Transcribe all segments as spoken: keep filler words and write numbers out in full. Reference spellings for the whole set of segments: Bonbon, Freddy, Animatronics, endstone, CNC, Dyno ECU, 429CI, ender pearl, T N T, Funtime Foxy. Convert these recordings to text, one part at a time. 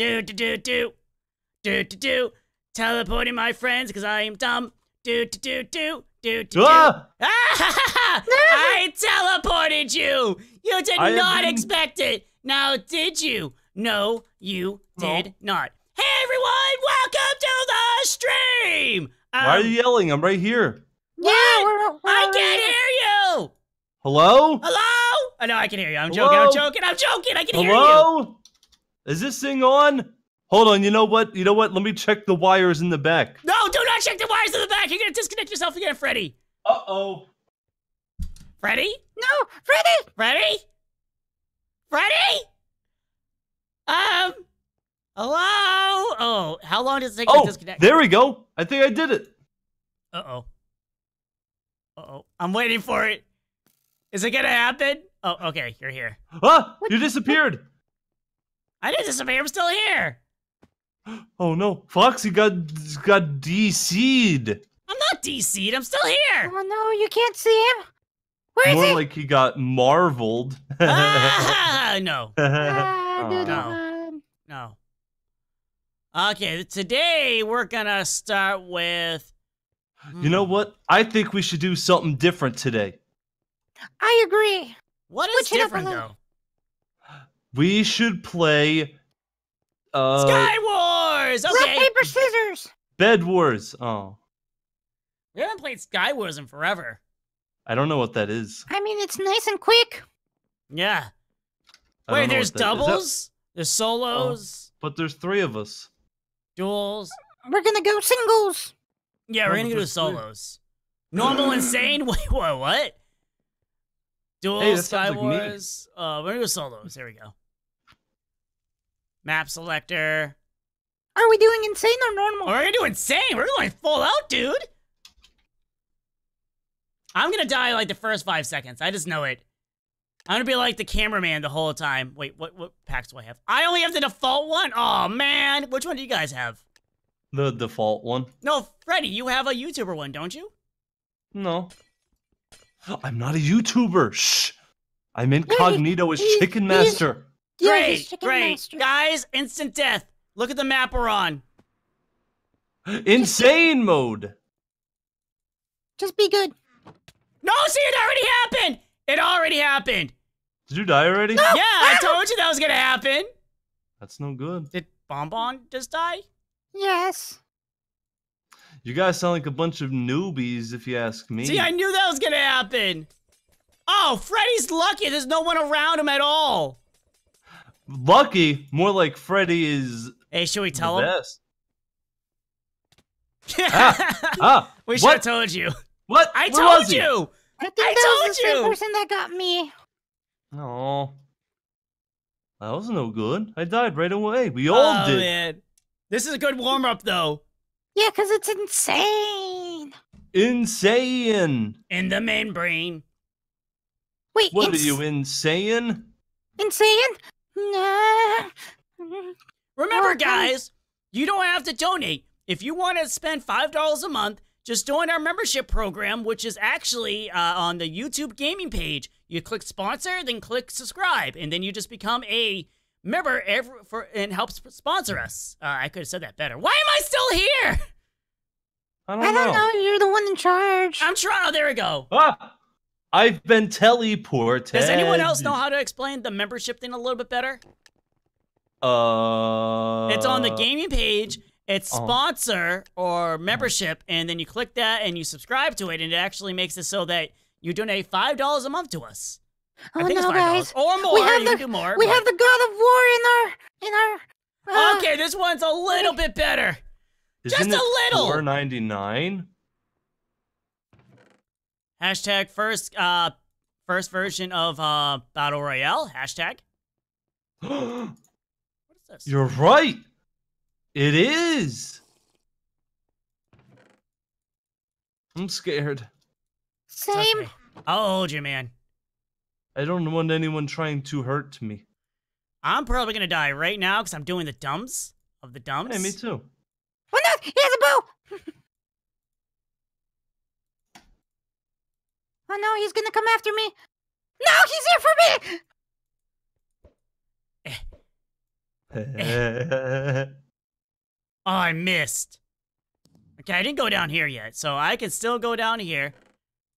Do do do do. Do do do. Teleporting my friends because I am dumb. Do do do do. Do do do. Ah! I teleported you. You did I not been... expect it. Now did you? No, you did no. not. Hey everyone, welcome to the stream. Um, Why are you yelling? I'm right here. What? I can't hear you. Hello? Hello? I oh, know I can hear you. I'm Hello? joking. I'm joking. I'm joking. I can Hello? hear you. Hello? Is this thing on? Hold on. You know what? You know what? Let me check the wires in the back. No, do not check the wires in the back. You're gonna disconnect yourself again, Freddy. Uh oh. Freddy? No, Freddy. Freddy? Freddy? Um. Hello? Oh, how long does it take oh, to disconnect? There we go. I think I did it. Uh-oh. Uh-oh. I'm waiting for it. Is it gonna happen? Oh, okay. You're here. Ah! What? You disappeared! I didn't disappear. I'm still here. Oh, no. Foxy got, got D C'd. I'm not D C'd. I'm still here. Oh, no. You can't see him. Where is More he? like he got marveled. Ah! No. Ah, no. No. No. Okay, today we're gonna start with... Hmm. You know what? I think we should do something different today. I agree. What is different, though? We should play... Uh, Sky Wars! Okay. Rock, paper, scissors! Bed Wars. Oh. We haven't played Sky Wars in forever. I don't know what that is. I mean, it's nice and quick. Yeah. I Wait, there's doubles? That... There's solos? Oh, but there's three of us. Duels. We're gonna go singles. Yeah, we're oh, gonna go to solos. Weird. Normal insane? Wait, what? what? Duels, hey, Sky Wars. Like uh, we're gonna go solos. Here we go. Map selector. Are we doing insane or normal? We're gonna do insane. We're going full out, dude. I'm gonna die like the first five seconds. I just know it. I'm gonna be like the cameraman the whole time. Wait, what what packs do I have? I only have the default one? Oh man. Which one do you guys have? The default one. No, Freddy, you have a YouTuber one, don't you? No. I'm not a YouTuber. Shh. I'm incognito as Chicken Master. Great, great. Guys, instant death. Look at the map we're on. Insane mode. Just be good. No, see, it already happened. It already happened. Did you die already? No. Yeah, I told you that was gonna happen. That's no good. Did Bonbon just die? Yes. You guys sound like a bunch of newbies, if you ask me. See, I knew that was gonna happen. Oh, Freddy's lucky. There's no one around him at all. Lucky? More like Freddy is. Hey, should we tell the him? Best. ah, ah, we should have told you. What? I Where told you. He? I think I that told was the you. same person that got me. No, that was no good. I died right away. We all oh, did. Man. This is a good warm-up, though. Yeah, because it's insane. Insane. In the main brain. Wait, what are you, insane? Insane? Nah. Remember, guys, you don't have to donate. If you want to spend five dollars a month, just join our membership program, which is actually uh, on the YouTube gaming page. You click sponsor, then click subscribe, and then you just become a member every, for, and helps sponsor us. Uh, I could have said that better. Why am I still here? I don't, I don't know. know. You're the one in charge. I'm trying. Oh, there we go. Ah, I've been teleported. Does anyone else know how to explain the membership thing a little bit better? Uh. It's on the gaming page. It's sponsor or membership, and then you click that and you subscribe to it, and it actually makes it so that you donate five dollars a month to us. Oh I think no, it's guys! Or more. We have, the, do more, we have the God of War in our in our. Uh, okay, this one's a little bit better. Just a little. four ninety-nine. Hashtag first uh first version of uh Battle Royale. Hashtag. What is this? You're right. It is. I'm scared. Same. Okay. I'll hold you, man. I don't want anyone trying to hurt me. I'm probably gonna die right now because I'm doing the dumbs of the dumbs. Hey, me too. Oh no! He has a bow. Oh no! He's gonna come after me. No, he's here for me. Oh, I missed. Okay, I didn't go down here yet, so I can still go down here.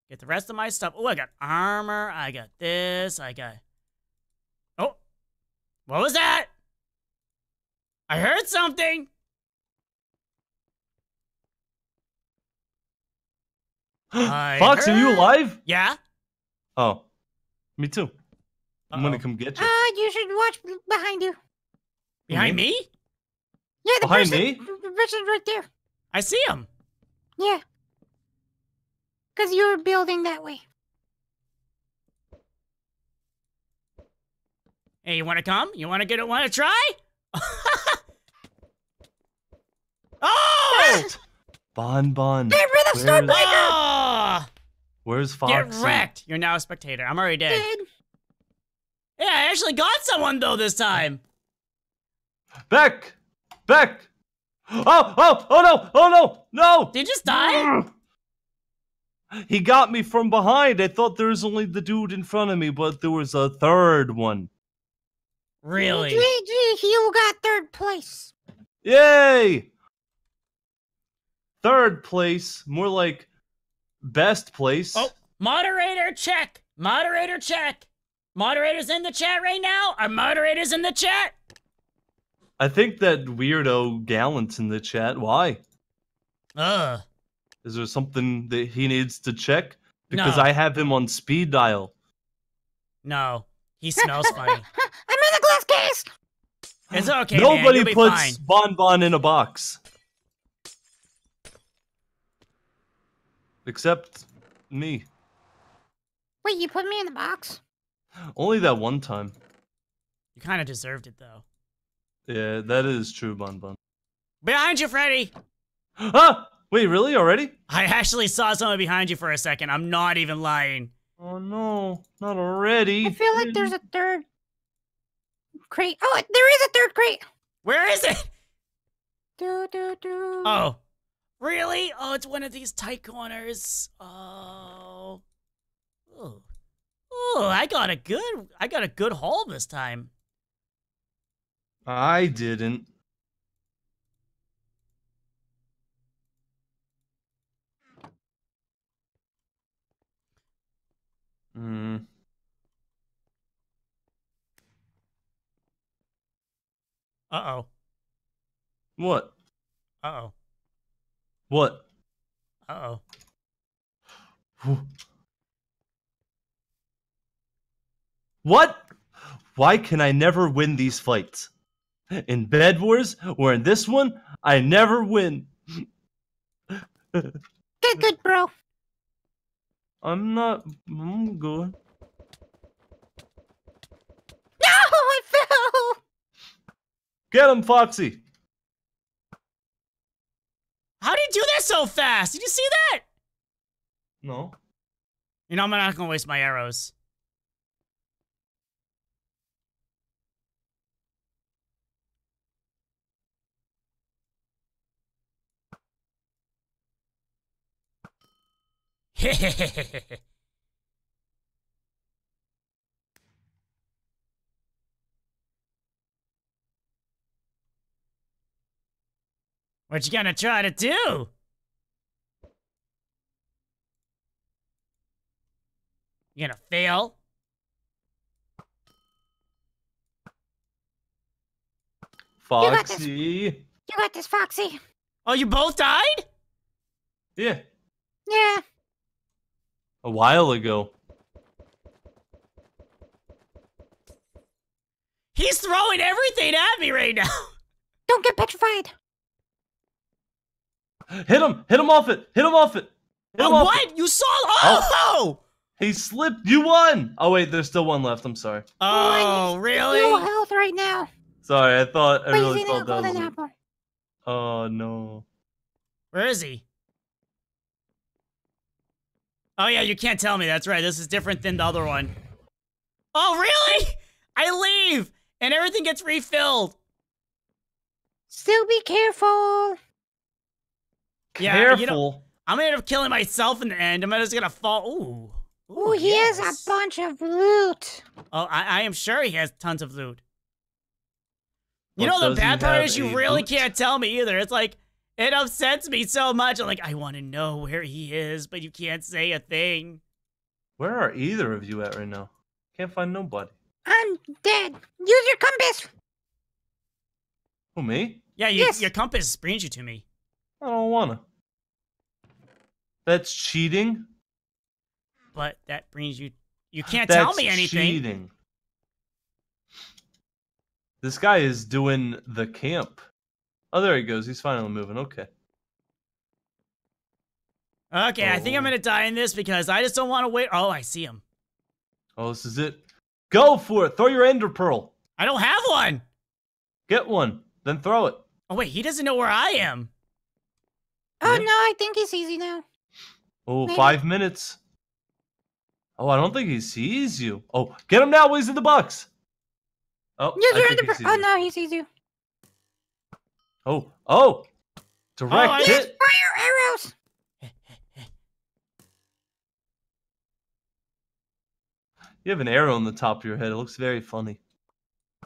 Get the rest of my stuff. Oh, I got armor. I got this. I got... Oh. What was that? I heard something. Fox, heard... are you alive? Yeah. Oh. Me too. Uh-oh. I'm gonna come get you. Uh, you should watch behind you. Behind me? me? Yeah, the behind person, me? The person's right there. I see him. Yeah. Because you're building that way. Hey, you want to come? You want to get it? Want to try? Oh! Bonbon. Get rid of Stormbreaker! Oh! Where's Fox? Get wrecked. You're now a spectator. I'm already dead. dead. Yeah, I actually got someone, though, this time. Back! Back! Oh, oh, oh no, oh no, no! Did you just die? He got me from behind. I thought there was only the dude in front of me, but there was a third one. Really? G G, you got third place. Yay! Third place, more like best place. Oh, moderator check! Moderator check! Moderators in the chat right now? Are moderators in the chat? I think that weirdo Gallant's in the chat. Why? Ugh. Is there something that he needs to check? Because no. I have him on speed dial. No. He smells funny. I'm in the glass case! It's okay, Nobody man. Nobody puts Bonbon in a box. Except me. Wait, you put me in the box? Only that one time. You kind of deserved it, though. Yeah, that is true, Bonbon. Behind you, Freddy! Ah! Wait, really? Already? I actually saw someone behind you for a second. I'm not even lying. Oh, no. Not already. I feel like there's a third crate. Oh, there is a third crate! Where is it? Do, do, do. Oh. Really? Oh, it's one of these tight corners. Oh. Ooh. Ooh, I got a good, I got a good haul this time. I didn't. Hmm. Uh-oh. What? Uh-oh. What? Uh-oh. What? Why can I never win these fights? In Bed Wars, or in this one, I never win. Good, good, bro. I'm not... I'm good. No, I fell! Get him, Foxy! How did you do that so fast? Did you see that? No. You know, I'm not gonna waste my arrows. What you gonna try to do? You gonna fail? Foxy. You got this, you got this, Foxy. Oh, you both died? Yeah. Yeah. A while ago. He's throwing everything at me right now. Don't get petrified. Hit him! Hit him off it! Hit him off it! Hit him oh, off what? It. You saw? Oh! oh! He slipped. You won. Oh wait, there's still one left. I'm sorry. Oh, oh really? No health right now. Sorry, I thought I but really thought that was. Apple. Oh no. Where is he? Oh yeah, you can't tell me. That's right. This is different than the other one. Oh really? I leave and everything gets refilled. Still be careful. Yeah, careful. You know, I'm gonna end up killing myself in the end. I'm just gonna fall. Ooh. Ooh, Ooh he yes. has a bunch of loot. Oh, I, I am sure he has tons of loot. You know the bad part is you really can't tell me either. It's like, it upsets me so much. I'm like, I want to know where he is, but you can't say a thing. Where are either of you at right now? Can't find nobody. I'm dead. Use your compass. Who, me? Yeah, you, yes. Your compass brings you to me. I don't wanna. That's cheating. But that brings you... You can't That's tell me anything. Cheating. This guy is doing the camp. Oh, there he goes. He's finally moving. Okay. Okay, oh. I think I'm going to die in this because I just don't want to wait. Oh, I see him. Oh, this is it. Go for it. Throw your ender pearl. I don't have one. Get one. Then throw it. Oh, wait. He doesn't know where I am. Oh, no. I think he sees you now. Oh, Maybe. five minutes. Oh, I don't think he sees you. Oh, get him now while he's in the box. Oh, yes, the he oh no, he sees you. Oh, oh. Direct oh, hit. Fire arrows. You have an arrow on the top of your head. It looks very funny.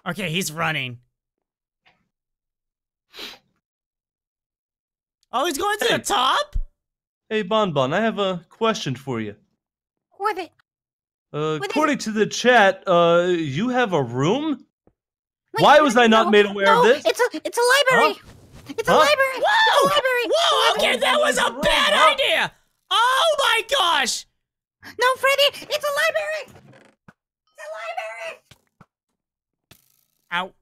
Okay, he's running. Oh, he's going to hey. the top? Hey, Bonbon, I have a question for you. What it? Uh, according to the chat, uh, you have a room? Wait, Why was I not no, made aware no, of this? It's a, it's a library! Huh? It's a huh? library! Whoa! It's a library! Whoa! Okay, that was a bad huh? idea! Oh my gosh! No, Freddy! It's a library! It's a library! Ow.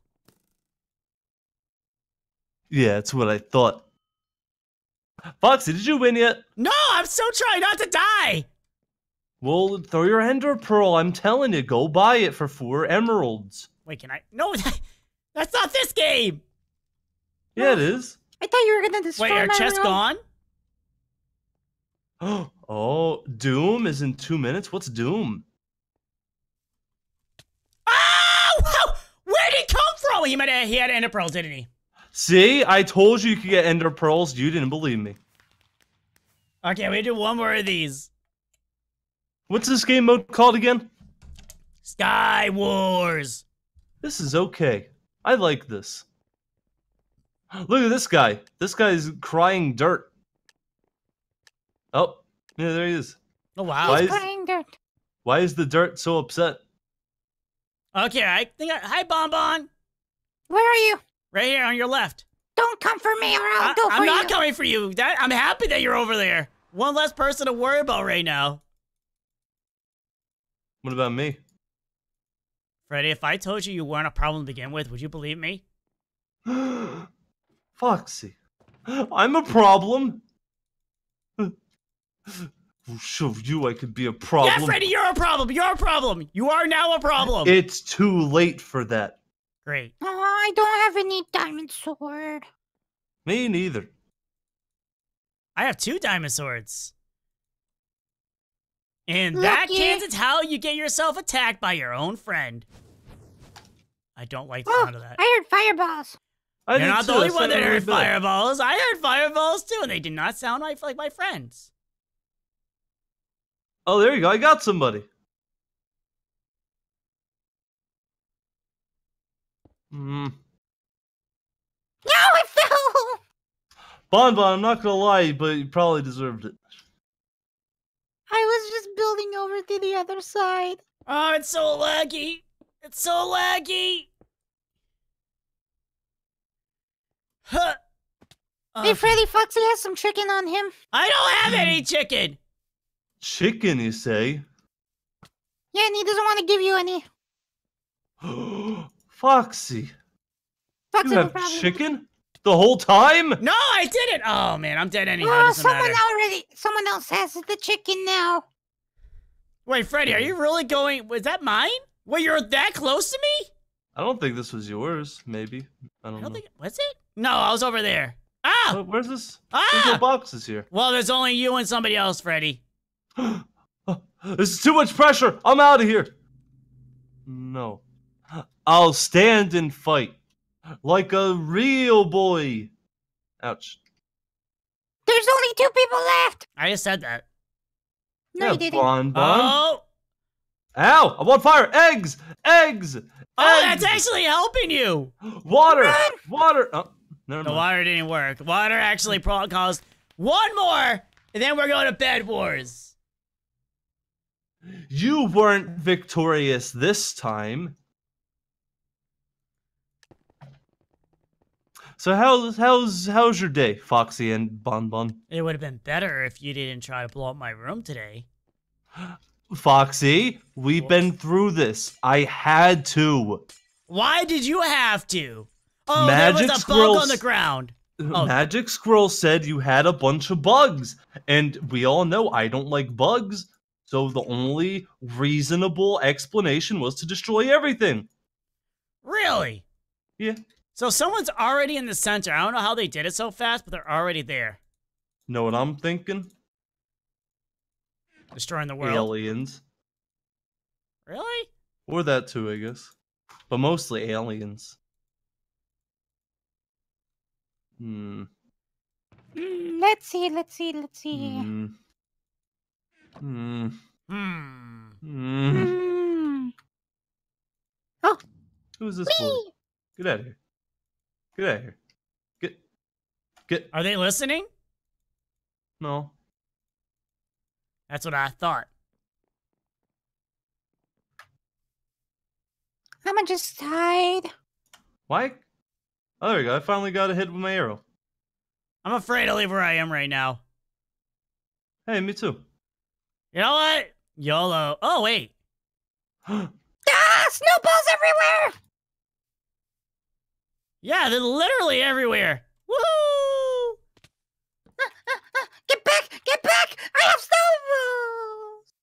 Yeah, that's what I thought. Foxy, did you win yet? No, I'm still trying not to die! Well, throw your ender pearl. I'm telling you, go buy it for four emeralds. Wait, can I? No, that, that's not this game. Yeah, no. It is. I thought you were gonna destroy Wait, our chest gone? Oh, Doom is in two minutes. What's Doom? Oh, where did he come from? He might have, he had ender pearls, didn't he? See, I told you you could get ender pearls. You didn't believe me. Okay, we do one more of these. What's this game mode called again? Sky Wars. This is okay. I like this. Look at this guy. This guy's crying dirt. Oh, yeah, there he is. Oh, wow. He's crying dirt. Why is the dirt so upset? Okay, I think I... Hi, Bonbon. Where are you? Right here on your left. Don't come for me or I'll I, go for I'm you. I'm not coming for you. That, I'm happy that you're over there. One less person to worry about right now. What about me? Freddy, if I told you you weren't a problem to begin with, would you believe me? Foxy, I'm a problem. We'll show you I could be a problem. Yeah, Freddy, you're a problem. You're a problem. You are now a problem. It's too late for that. Great. Oh, I don't have any diamond sword. Me neither. I have two diamond swords. And that, kids, is how you get yourself attacked by your own friend. I don't like the oh, sound of that. I heard fireballs. You're not the only one that heard fireballs. I heard fireballs, too, and they did not sound like my friends. Oh, there you go. I got somebody. Mm. No, I fell! Bonbon, I'm not going to lie, but you probably deserved it. I was just building over to the other side. Oh, it's so laggy. It's so laggy. Huh. Uh, hey, Freddy, Foxy has some chicken on him. I don't have any chicken. Chicken, you say? Yeah, and he doesn't want to give you any. Foxy. Foxy, you have chicken? The whole time? No, I didn't. Oh man, I'm dead anyhow. Oh, someone matter. already, someone else has the chicken now. Wait, Freddy, are you really going? Was that mine? Wait, you're that close to me? I don't think this was yours. Maybe I don't, I don't know. Think, was it? No, I was over there. Ah, well, where's this? Ah, there's no boxes here. Well, there's only you and somebody else, Freddy. Oh, this is too much pressure. I'm out of here. No, I'll stand and fight. Like a real boy. Ouch. There's only two people left. I just said that. No, yeah, you didn't. Bonbon. Oh. Ow! I'm on fire! Eggs! Eggs! Oh, eggs. That's actually helping you! Water! Water! Oh, never mind. The water didn't work. Water actually caused one more, and then we're going to Bed Wars. You weren't victorious this time. So how's how's how's your day, Foxy and Bonbon? It would have been better if you didn't try to blow up my room today. Foxy, we've Whoops. been through this. I had to. Why did you have to? Oh, Magic there was a bug on the ground. Oh. Magic Scroll said you had a bunch of bugs, and we all know I don't like bugs. So the only reasonable explanation was to destroy everything. Really? Yeah. So someone's already in the center. I don't know how they did it so fast, but they're already there. Know what I'm thinking? Destroying the world. Aliens. Really? Or that too, I guess. But mostly aliens. Hmm. Mm, let's see, let's see, let's see. Hmm. Hmm. Hmm. Hmm. Oh. Who's this for? Get out of here. Get out of here. Get. Get. Are they listening? No. That's what I thought. I'ma just hide. Why? Oh, there we go. I finally got a hit with my arrow. I'm afraid to leave where I am right now. Hey, me too. You know what? YOLO. Oh, wait. Ah! Snowballs everywhere! Yeah, they're literally everywhere. Woohoo! Get back! Get back! I have snowballs!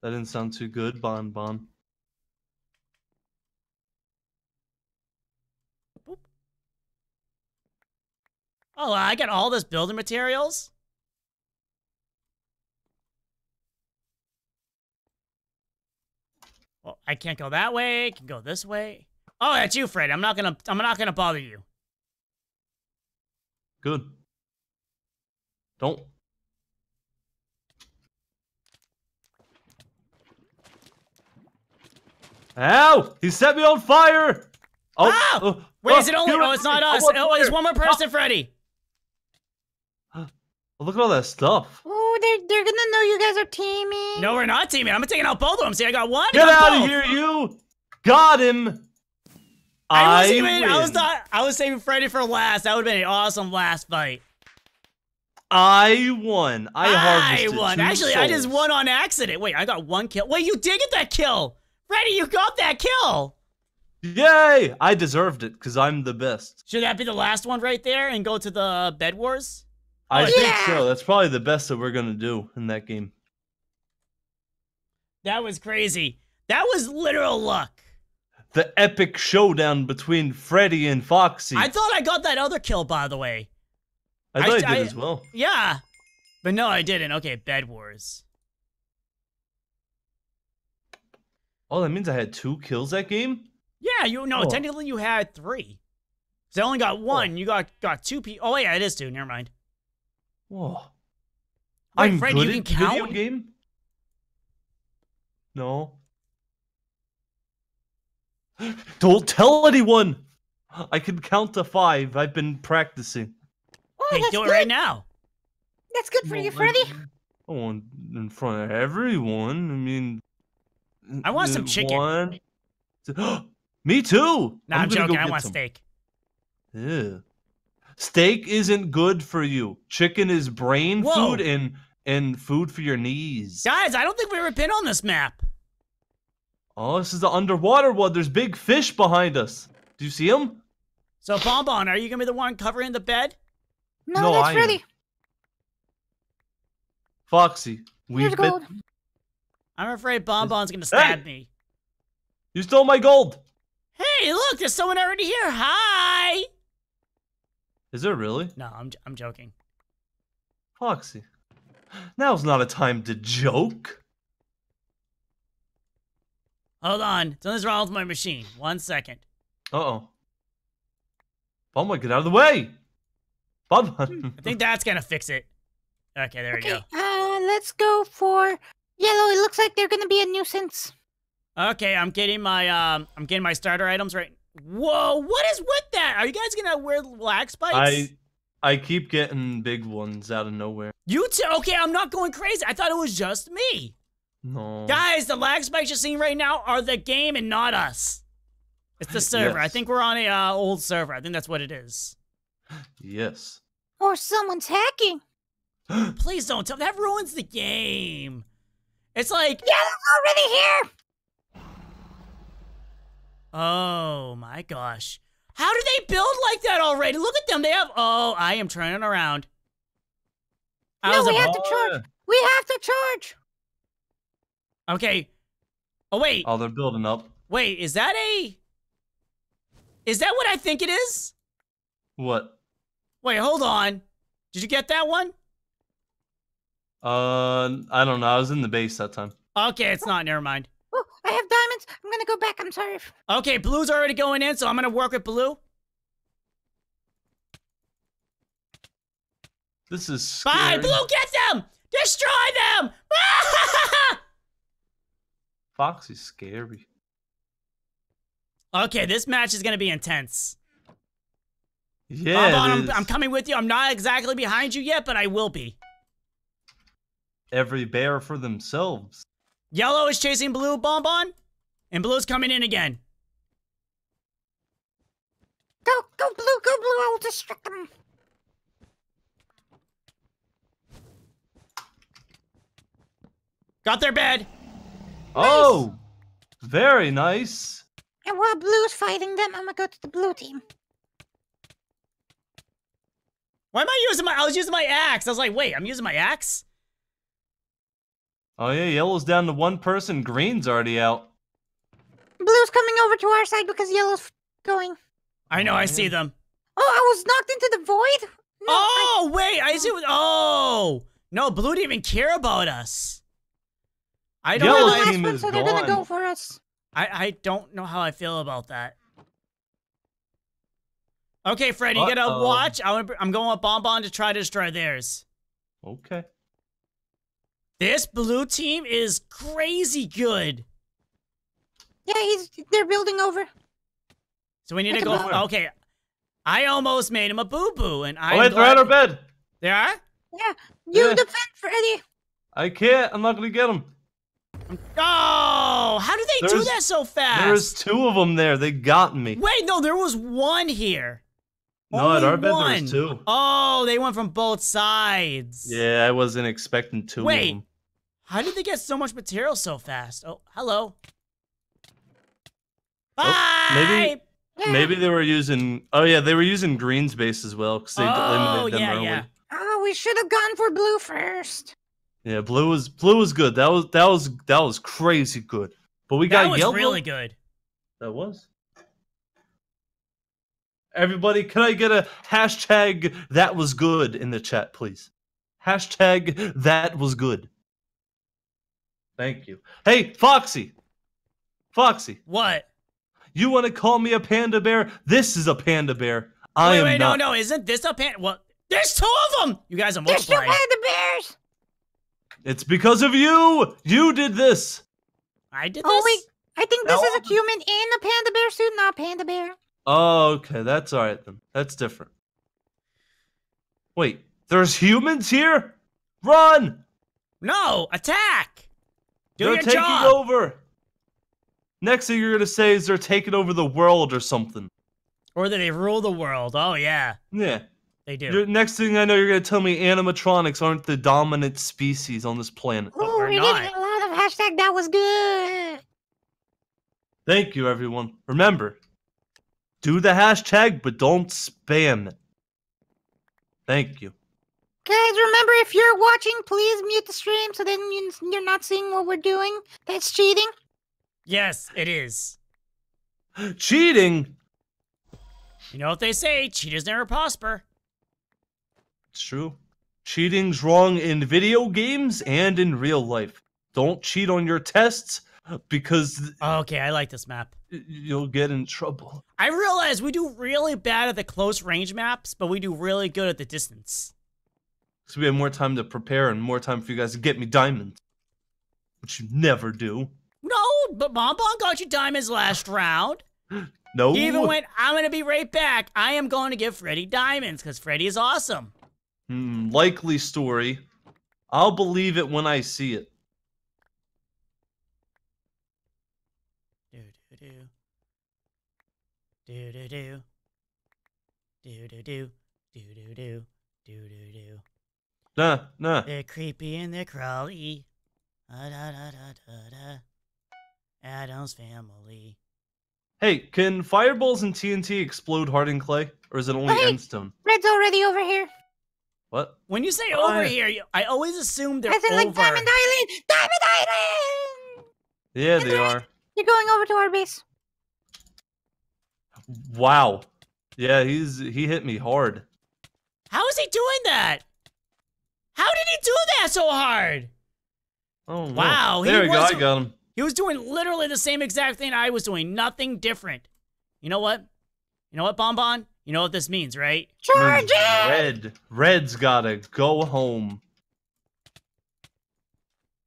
That didn't sound too good, Bonbon. Boop. Oh, I got all this building materials? Well, I can't go that way. I can go this way. Oh, that's you, Fred. I'm not gonna. I'm not gonna bother you. Good. Don't. Ow! He set me on fire. Oh! Ah! oh Wait, oh, is it only? Oh, it's not us. Oh, there's one more person, oh. Freddy. Oh, look at all that stuff. Oh, they're they're gonna know you guys are teaming. No, we're not teaming. I'm taking out both of them. See, I got one. Get out both. of here, you! Got him. I, I, was even, I was not. I was saving Freddy for last. That would have been an awesome last fight. I won. I, I harvested. I won. Two Actually, souls. I just won on accident. Wait, I got one kill. Wait, you did get that kill, Freddy. You got that kill. Yay! I deserved it because I'm the best. Should that be the last one right there and go to the Bed Wars? I yeah. think so. That's probably the best that we're gonna do in that game. That was crazy. That was literal luck. The epic showdown between Freddy and Foxy. I thought I got that other kill, by the way. I thought I, I did I, as well. Yeah. But no, I didn't. Okay, Bed Wars. Oh, that means I had two kills that game? Yeah, you no, oh. technically you had three. So I only got one. Oh. You got got two people. Oh, yeah, it is two. Never mind. Whoa. Wait, I'm Fred, good you at can count? Video game? No. Don't tell anyone! I can count to five. I've been practicing. Oh, hey, do good. it right now. That's good for well, you, Freddy. Oh, in front of everyone. I mean... I want some chicken. One, two, me too! No, I'm, I'm joking. Go I want some. steak. Yeah. Steak isn't good for you. Chicken is brain Whoa. food and, and food for your knees. Guys, I don't think we've ever been on this map. Oh, this is the underwater one. There's big fish behind us. Do you see him? So, Bonbon, are you going to be the one covering the bed? No, no that's Freddy. Foxy, we've been... I'm afraid Bonbon's going to stab hey! me. You stole my gold. Hey, look, there's someone already here. Hi. Is there really? No, I'm, I'm joking. Foxy, now's not a time to joke. Hold on. Something's wrong with my machine. One second. Uh-oh. Bonbon, get out of the way! Bonbon. I think that's gonna fix it. Okay, there okay, we go. Uh, let's go for Yellow, it looks like they're gonna be a nuisance. Okay, I'm getting my um, I'm getting my starter items right. Whoa, what is with that? Are you guys gonna wear black spikes? I, I keep getting big ones out of nowhere. You too? Okay, I'm not going crazy. I thought it was just me. No. Guys, the lag spikes you're seeing right now are the game and not us. It's the server. Yes. I think we're on a uh, old server. I think that's what it is. Yes. Or someone's hacking. Please don't tell. That ruins the game. It's like... Yeah, they're already here. Oh, my gosh. How do they build like that already? Look at them. They have... Oh, I am turning around. I no, we have to charge. We have to charge. Okay. Oh, wait. Oh, they're building up. Wait, is that a... Is that what I think it is? What? Wait, hold on. Did you get that one? Uh, I don't know. I was in the base that time. Okay, it's not. Never mind. Oh, I have diamonds. I'm going to go back. I'm sorry. Okay, blue's already going in, so I'm going to work with blue. This is scary. Bye, blue, get them! Destroy them! Foxy's scary. Okay, this match is going to be intense. Yeah, Bonbon, I'm, I'm coming with you. I'm not exactly behind you yet, but I will be. Every bear for themselves. Yellow is chasing blue, Bonbon, and blue's coming in again. Go, go blue, go blue. I will distract them. Got their bed. Oh, nice. Very nice. And while blue's fighting them, I'm gonna go to the blue team. Why am I using my? I was using my axe. I was like, wait, I'm using my axe. Oh yeah, yellow's down to one person. Green's already out. Blue's coming over to our side because yellow's going. I know, I see them. Oh, I was knocked into the void. No, oh I... wait, I see. What... Oh no, blue didn't even care about us. I don't. Yellow know. Team one, is so gone. They're gonna go for us. I, I don't know how I feel about that. Okay, Freddy, uh-oh. Get a watch. I'm going with Bonbon to try to destroy theirs. Okay. This blue team is crazy good. Yeah, he's they're building over. So we need Pick to go. For, okay. I almost made him a boo-boo, and I. Oh, wait, they're at our bed. They are? Yeah. You yeah. defend, Freddy. I can't. I'm not gonna get him. Oh, how do they There's, do that so fast? There's two of them there. They got me. Wait, no, there was one here. No, Only at our bed one. There was two. Oh, they went from both sides. Yeah, I wasn't expecting two Wait, of them. Wait, how did they get so much material so fast? Oh, hello. Bye. Oh, maybe, yeah. maybe they were using... Oh, yeah, they were using green space as well because they oh, eliminated them yeah, early. Yeah. Oh, we should have gone for blue first. Yeah, blue was blue was good. That was that was that was crazy good. But we got yellow. That was really good. That was. Everybody, can I get a hashtag that was good in the chat, please? Hashtag that was good. Thank you. Hey, Foxy. Foxy. What? You want to call me a panda bear? This is a panda bear. I wait, am wait, not. No, no, isn't this a panda? Well, there's two of them. You guys are multiplying. There's two panda bears. It's because of you! You did this! I did this? Oh, wait. I think this is a human in a panda bear suit, not panda bear. Oh, okay. That's all right, then. That's different. Wait. There's humans here? Run! No! Attack! Do your job! They're taking over! Next thing you're going to say is they're taking over the world or something. Or that they rule the world. Oh, yeah. Yeah. They do. You're, next thing I know, you're going to tell me animatronics aren't the dominant species on this planet. Ooh, we're we not. Did a lot of hashtag that was good. Thank you, everyone. Remember, do the hashtag, but don't spam it. Thank you. Guys, remember, if you're watching, please mute the stream so then you're not seeing what we're doing. That's cheating. Yes, it is. Cheating? You know what they say, cheaters never prosper. It's true. Cheating's wrong in video games and in real life. Don't cheat on your tests because... Okay, I like this map. You'll get in trouble. I realize we do really bad at the close range maps, but we do really good at the distance. Because we have more time to prepare and more time for you guys to get me diamonds. which you never do. No, but Bonbon got you diamonds last round. No. He even went, I'm going to be right back. I am going to give Freddy diamonds because Freddy is awesome. Hmm, likely story. I'll believe it when I see it. Do do do, do do do, do do do, do do do. Nah, nah. They're creepy and they're crawly. Da da da da da. Adam's family. Hey, can fireballs and T N T explode hardened clay, or is it only hey, endstone? Red's already over here. What? When you say over uh, here, I always assume they're I said, over. Like Diamond Island, Diamond Island. Yeah, and they they're, are. They're going over to our base. Wow. Yeah, he's he hit me hard. How is he doing that? How did he do that so hard? Oh, wow. There he we go. I got him. He was doing literally the same exact thing I was doing. Nothing different. You know what? You know what, Bonbon? You know what this means, right? Charge it! Red. Red's gotta go home.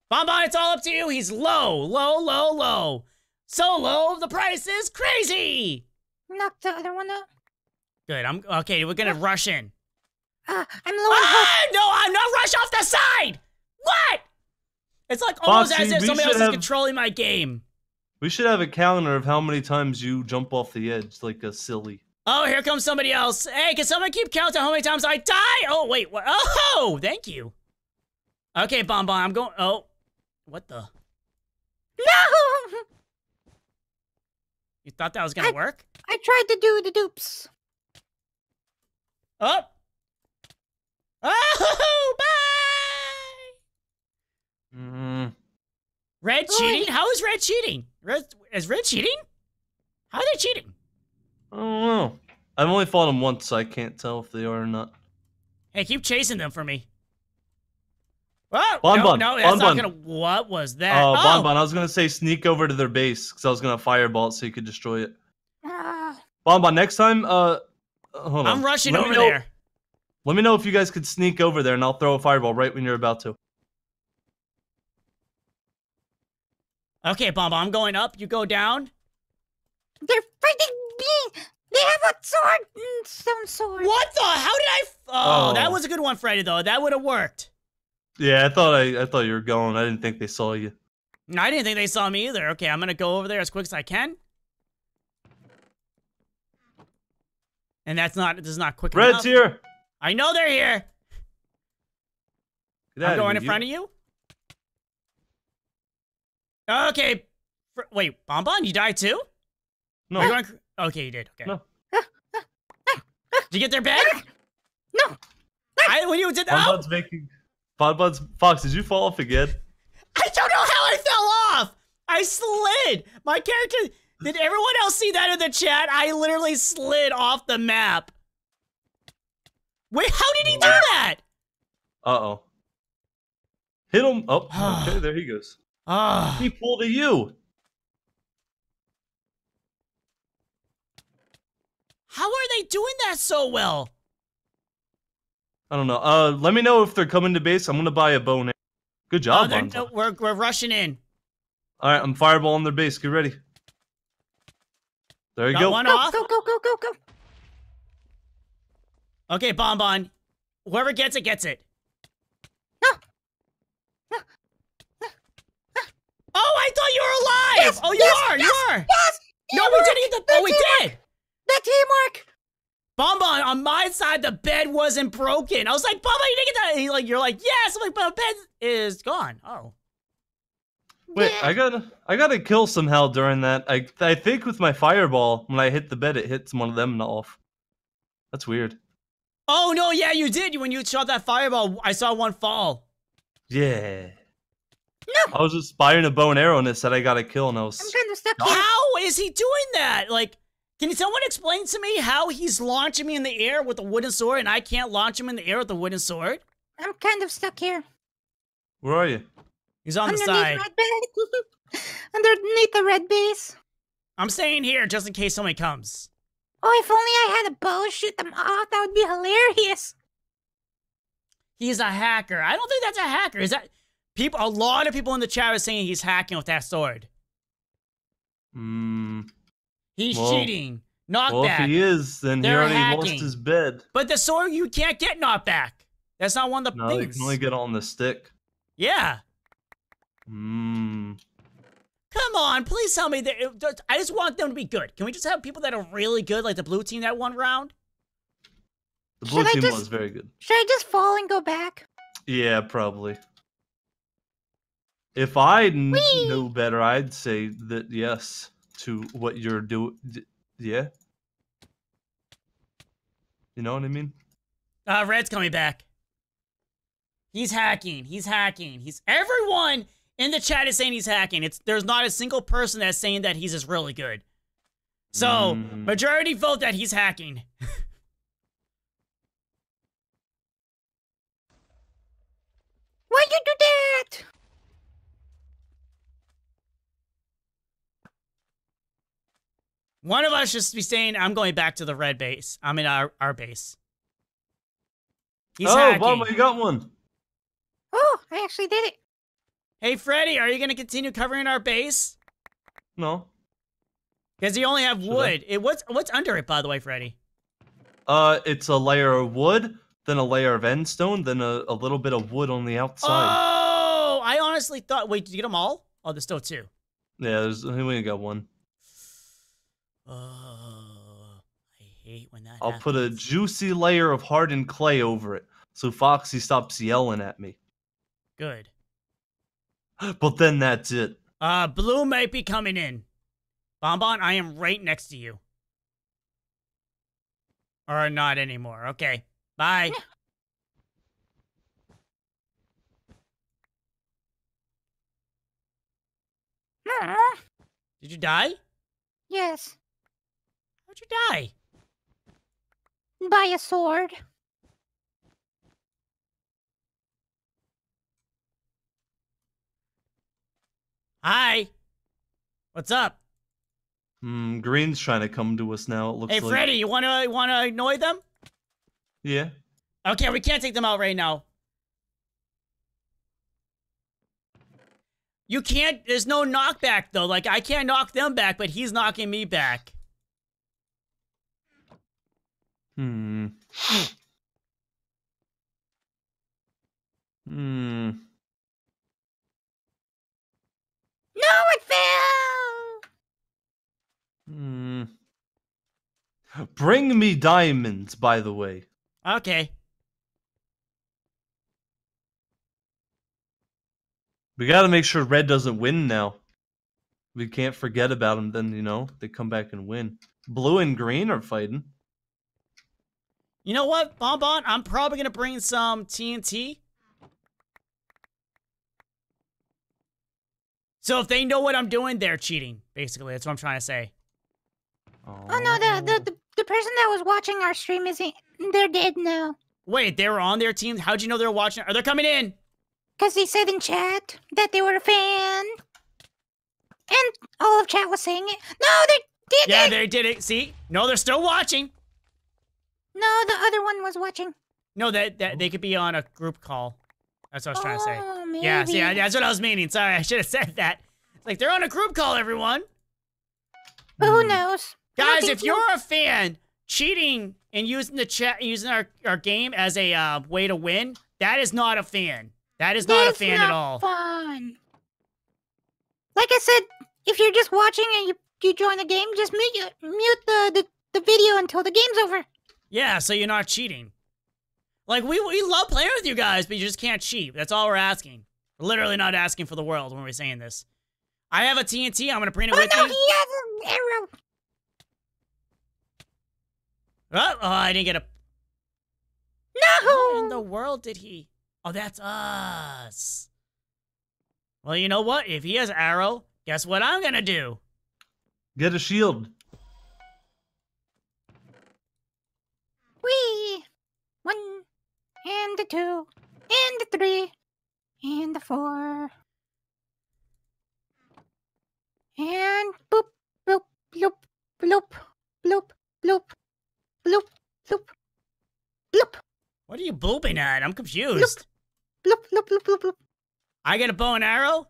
Bonbon, it's all up to you. He's low, low, low, low. So low, the price is crazy. Knock the other one up. Good. I'm okay. We're gonna what? rush in. Uh, I'm low. Ah, no, I'm not rush off the side. What? It's like almost Foxy, as if somebody else have, is controlling my game. We should have a calendar of how many times you jump off the edge like a silly. Oh, here comes somebody else. Hey, can someone keep count on how many times I die? Oh wait. What? Oh, thank you. Okay, Bonbon. I'm going. Oh, what the? No. You thought that was gonna I, work? I tried to do the dupes. Oh! Oh! Bye! Mm. Red oh, cheating? How is Red cheating? Red, is Red cheating? How are they cheating? I don't know. I've only fought them once, so I can't tell if they are or not. Hey, keep chasing them for me. Oh, Bonbon, no, no, that's Bonbon. Not gonna, what was that? Uh, oh, Bonbon, I was gonna say sneak over to their base because I was gonna fireball it so you could destroy it. Ah. Bonbon, next time, uh, hold on. I'm rushing let over know, there. Let me know if you guys could sneak over there and I'll throw a fireball right when you're about to. Okay, Bonbon, I'm going up, you go down. They're fighting me! They have a sword! Mm, stone sword. What the? How did I? Oh, oh, that was a good one, Freddy, though. That would have worked. Yeah, I thought I, I thought you were going. I didn't think they saw you. No, I didn't think they saw me either. Okay, I'm gonna go over there as quick as I can. And that's not this is not quick enough. Red's here. I know they're here. I'm going in front of you. Okay. Wait, Bonbon, you died too? No. You're going, okay, you did. Okay. No. Did you get their bag? No. I when you did that. Bonbon's making. Bonbon's Fox, did you fall off again? I don't know how I fell off! I slid! My character... Did everyone else see that in the chat? I literally slid off the map. Wait, how did he do that? Uh-oh. Hit him. Oh, okay, there he goes. He pulled a U. How are they doing that so well? I don't know. Uh, let me know if they're coming to base. I'm gonna buy a bone. Good job, oh, no, we're we're rushing in. All right, I'm fireballing their base. Get ready. There you Got go. One go, off. go, go, go, go, go. Okay, Bonbon. Whoever gets it gets it. No. No. No. No. Oh, I thought you were alive. Yes, oh, you yes, are. Yes, you are. Yes. No, teamwork. we didn't. The, oh, we teamwork. did. The teamwork. Bonbon, on my side, the bed wasn't broken. I was like, Bonbon, you didn't get that. And he like, you're like, yes. I'm like, but the bed is gone. Oh. Wait, yeah. I gotta, I gotta kill somehow during that. I, I think with my fireball, when I hit the bed, it hits one of them off. That's weird. Oh no, yeah, you did. When you shot that fireball, I saw one fall. Yeah. No. I was just firing a bow and arrow, and it said I gotta kill, and I was. I'm kind of stuck here. How is he doing that? Like. Can someone explain to me how he's launching me in the air with a wooden sword and I can't launch him in the air with a wooden sword? I'm kind of stuck here. Where are you? He's on Underneath the side. Red base. Underneath the red base. I'm staying here just in case somebody comes. Oh, if only I had a bow to shoot them off, that would be hilarious. He's a hacker. I don't think that's a hacker. Is that People, a lot of people in the chat are saying he's hacking with that sword. Mm. He's well, cheating. Knockback. Well, if he is, then They're he already hacking. lost his bed. But the sword, you can't get knockback. That's not one of the no, things. No, you can only get on the stick. Yeah. Mm. Come on, please tell me that. It, I just want them to be good. Can we just have people that are really good, like the blue team that one round? The blue should team just, was very good. Should I just fall and go back? Yeah, probably. If I Whee! knew better, I'd say that yes to what you're doing. Yeah. You know what I mean? Uh, Red's coming back. He's hacking. He's hacking. He's everyone in the chat is saying he's hacking. It's there's not a single person that's saying that he's just really good. So mm. majority vote that he's hacking. Why'd you do that? One of us should be saying, I'm going back to the red base. I'm in our, our base. He's oh, hacking. Bomba, you got one. Oh, I actually did it. Hey, Freddy, are you going to continue covering our base? No. Because you only have should wood. It, what's, what's under it, by the way, Freddy? Uh, it's a layer of wood, then a layer of end stone, then a, a little bit of wood on the outside. Oh, I honestly thought, wait, did you get them all? Oh, there's still two. Yeah, there's, we only got one. Oh, I hate when that I'll happens. put a juicy layer of hardened clay over it, so Foxy stops yelling at me. Good. But then that's it. Uh, Blue might be coming in. Bonbon, I am right next to you. Or not anymore. Okay, bye. Did you die? Yes. How'd you die? By a sword. Hi. What's up? Hmm, Green's trying to come to us now, it looks like. Hey, Freddy, you wanna, wanna annoy them? Yeah. Okay, we can't take them out right now. You can't, there's no knockback, though. Like, I can't knock them back, but he's knocking me back. Hmm. Hmm. No, it fell! Hmm. Bring me diamonds, by the way. Okay. We gotta make sure Red doesn't win now. We can't forget about him, then, you know, they come back and win. Blue and Green are fighting. You know what, Bonbon? I'm probably gonna bring some T N T. So if they know what I'm doing, they're cheating, basically. That's what I'm trying to say. Oh, oh no, the, the, the, the person that was watching our stream is, they're dead now. Wait, they were on their team? How'd you know they were watching? Are they coming in? Because they said in chat that they were a fan. And all of chat was saying it. No, they did yeah, it! Yeah, they did it. See? No, they're still watching. No, the other one was watching. No, that, that they could be on a group call. That's what I was trying oh, to say. Maybe. Yeah, see, I, that's what I was meaning. Sorry, I should have said that. It's like, they're on a group call, everyone. But who knows? Guys, if you're a fan, cheating and using the chat, using our, our game as a uh, way to win, that is not a fan. That is not a fan at all. It's not fun. Like I said, if you're just watching and you, you join the game, just mute, mute the, the, the video until the game's over. Yeah, so you're not cheating. Like, we, we love playing with you guys, but you just can't cheat. That's all we're asking. We're literally not asking for the world when we're saying this. I have a T N T. I'm going to bring it oh, with no, you. He has an arrow. Oh, oh, I didn't get a... No! What in the world did he... Oh, that's us. Well, you know what? If he has arrow, guess what I'm going to do? Get a shield. Whee! One, and a two, and a three, and a four. And boop, bloop, bloop, bloop, bloop, bloop, bloop, bloop, bloop. What are you blooping at? I'm confused. Bloop. Bloop, bloop, bloop, bloop, bloop. I get a bow and arrow?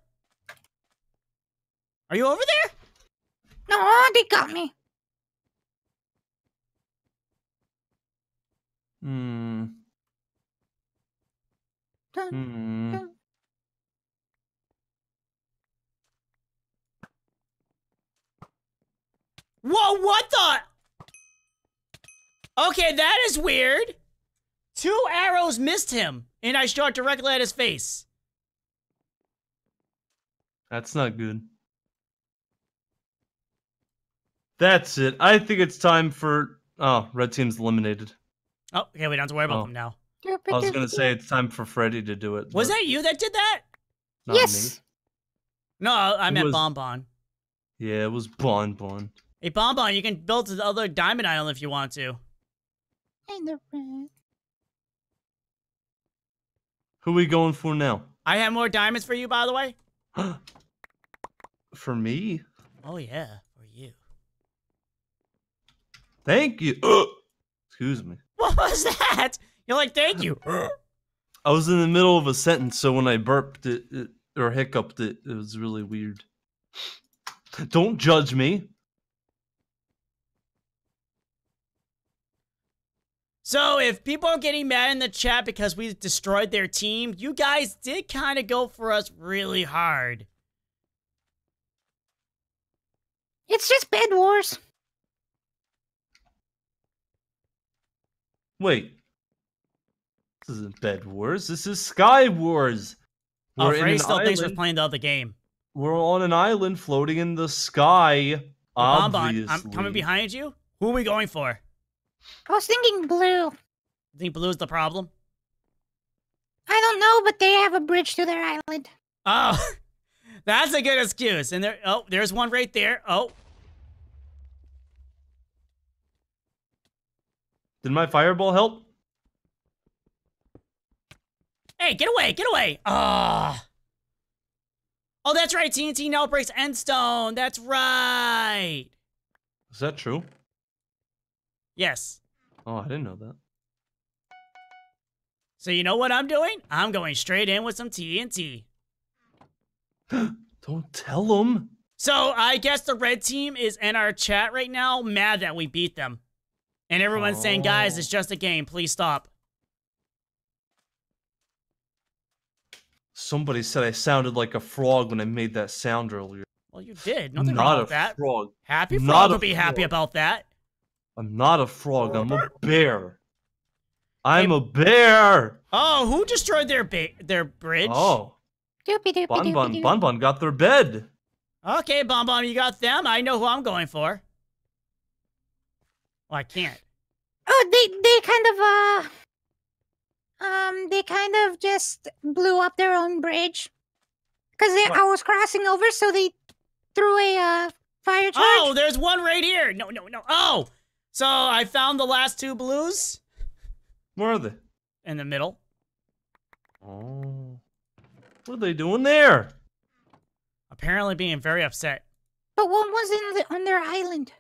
Are you over there? No, they got me. Hmm. Hmm. Whoa, what the? Okay, that is weird. Two arrows missed him, and I shot directly at his face. That's not good. That's it. I think it's time for... Oh, red team's eliminated. Oh, okay, we don't have to worry about oh. them now. I was going to say it's time for Freddy to do it. Was that you that did that? Not yes. Me. No, I meant Bonbon. Yeah, it was Bonbon. Hey, Bonbon, you can build the other diamond island if you want to. And the red. Who are we going for now? I have more diamonds for you, by the way. For me? Oh, yeah, for you. Thank you. Excuse me. What was that? You're like, thank you. I was in the middle of a sentence, so when I burped it, it or hiccuped it, it was really weird. Don't judge me. So if people are getting mad in the chat because we destroyed their team, you guys did kind of go for us really hard. It's just bed wars. Wait. This isn't bed wars. This is Sky Wars. Oh, Ray still thinks we're playing the other game. We're on an island floating in the sky, obviously. I'm coming behind you. Who are we going for? I was thinking blue. You think blue is the problem? I don't know, but they have a bridge to their island. Oh, that's a good excuse. And there, oh, there's one right there. Oh. Did my fireball help? Hey, get away, get away. Ah. Oh. Oh, that's right. T N T now breaks endstone. That's right. Is that true? Yes. Oh, I didn't know that. So you know what I'm doing? I'm going straight in with some T N T. Don't tell them. So I guess the red team is in our chat right now, mad that we beat them. And everyone's oh. saying, guys, it's just a game. Please stop. Somebody said I sounded like a frog when I made that sound earlier. Well, you did. Nothing Not wrong with that. Frog. Happy frog Not would be frog. happy about that. I'm not a frog, I'm a bear. I'm a bear! Oh, who destroyed their ba their bridge? Oh. Bonbon, Bonbon got their bed. Okay, Bonbon, you got them. I know who I'm going for. Well, I can't. Oh, they, they kind of, uh... Um, they kind of just blew up their own bridge. Because I was crossing over, so they threw a, uh, fire charge. Oh, there's one right here! No, no, no. Oh! So, I found the last two blues. Where are they? In the middle. Oh. What are they doing there? Apparently being very upset. But one was in the, on their island.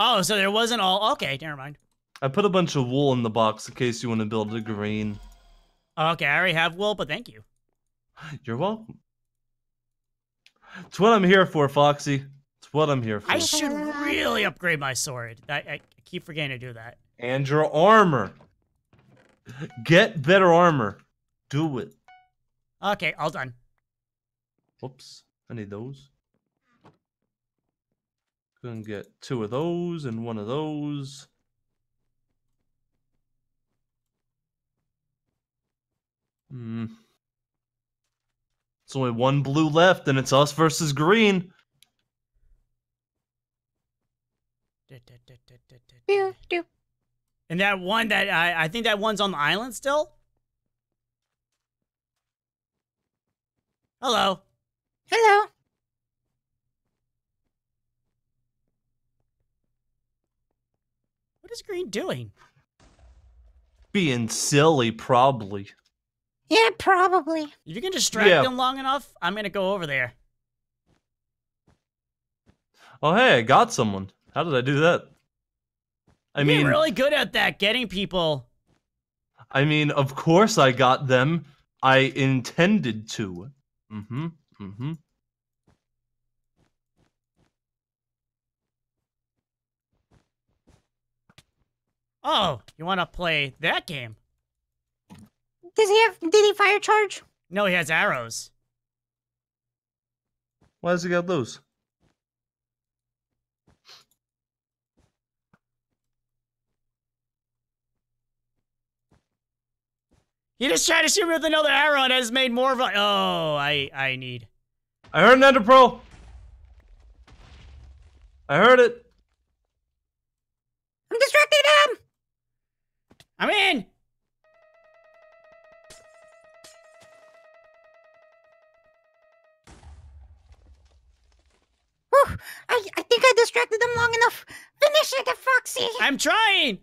Oh, so there wasn't all... Okay, never mind. I put a bunch of wool in the box in case you want to build a green. Okay, I already have wool, but thank you. You're welcome. It's what I'm here for, Foxy. What I'm here for. I should really upgrade my sword. I, I keep forgetting to do that. And your armor. Get better armor. Do it. Okay, all done. Whoops. I need those. Gonna get two of those and one of those. Hmm. It's only one blue left, and it's us versus green. And that one that I I think that one's on the island still. Hello. Hello. What is green doing? Being silly, probably. Yeah, probably. If you can distract yeah. them long enough, I'm gonna go over there. Oh hey, I got someone. How did I do that? I mean, you're really good at that, getting people. I mean, of course I got them. I intended to. Mm-hmm. Mm-hmm. Oh, you want to play that game? Does he have? Did he fire charge? No, he has arrows. Why does he got those? He just tried to shoot me with another arrow and has made more of a. Oh, I I need. I heard an ender pearl. I heard it. I'm distracting him. I'm in. Whew, I, I think I distracted them long enough. Finish it, Foxy. I'm trying.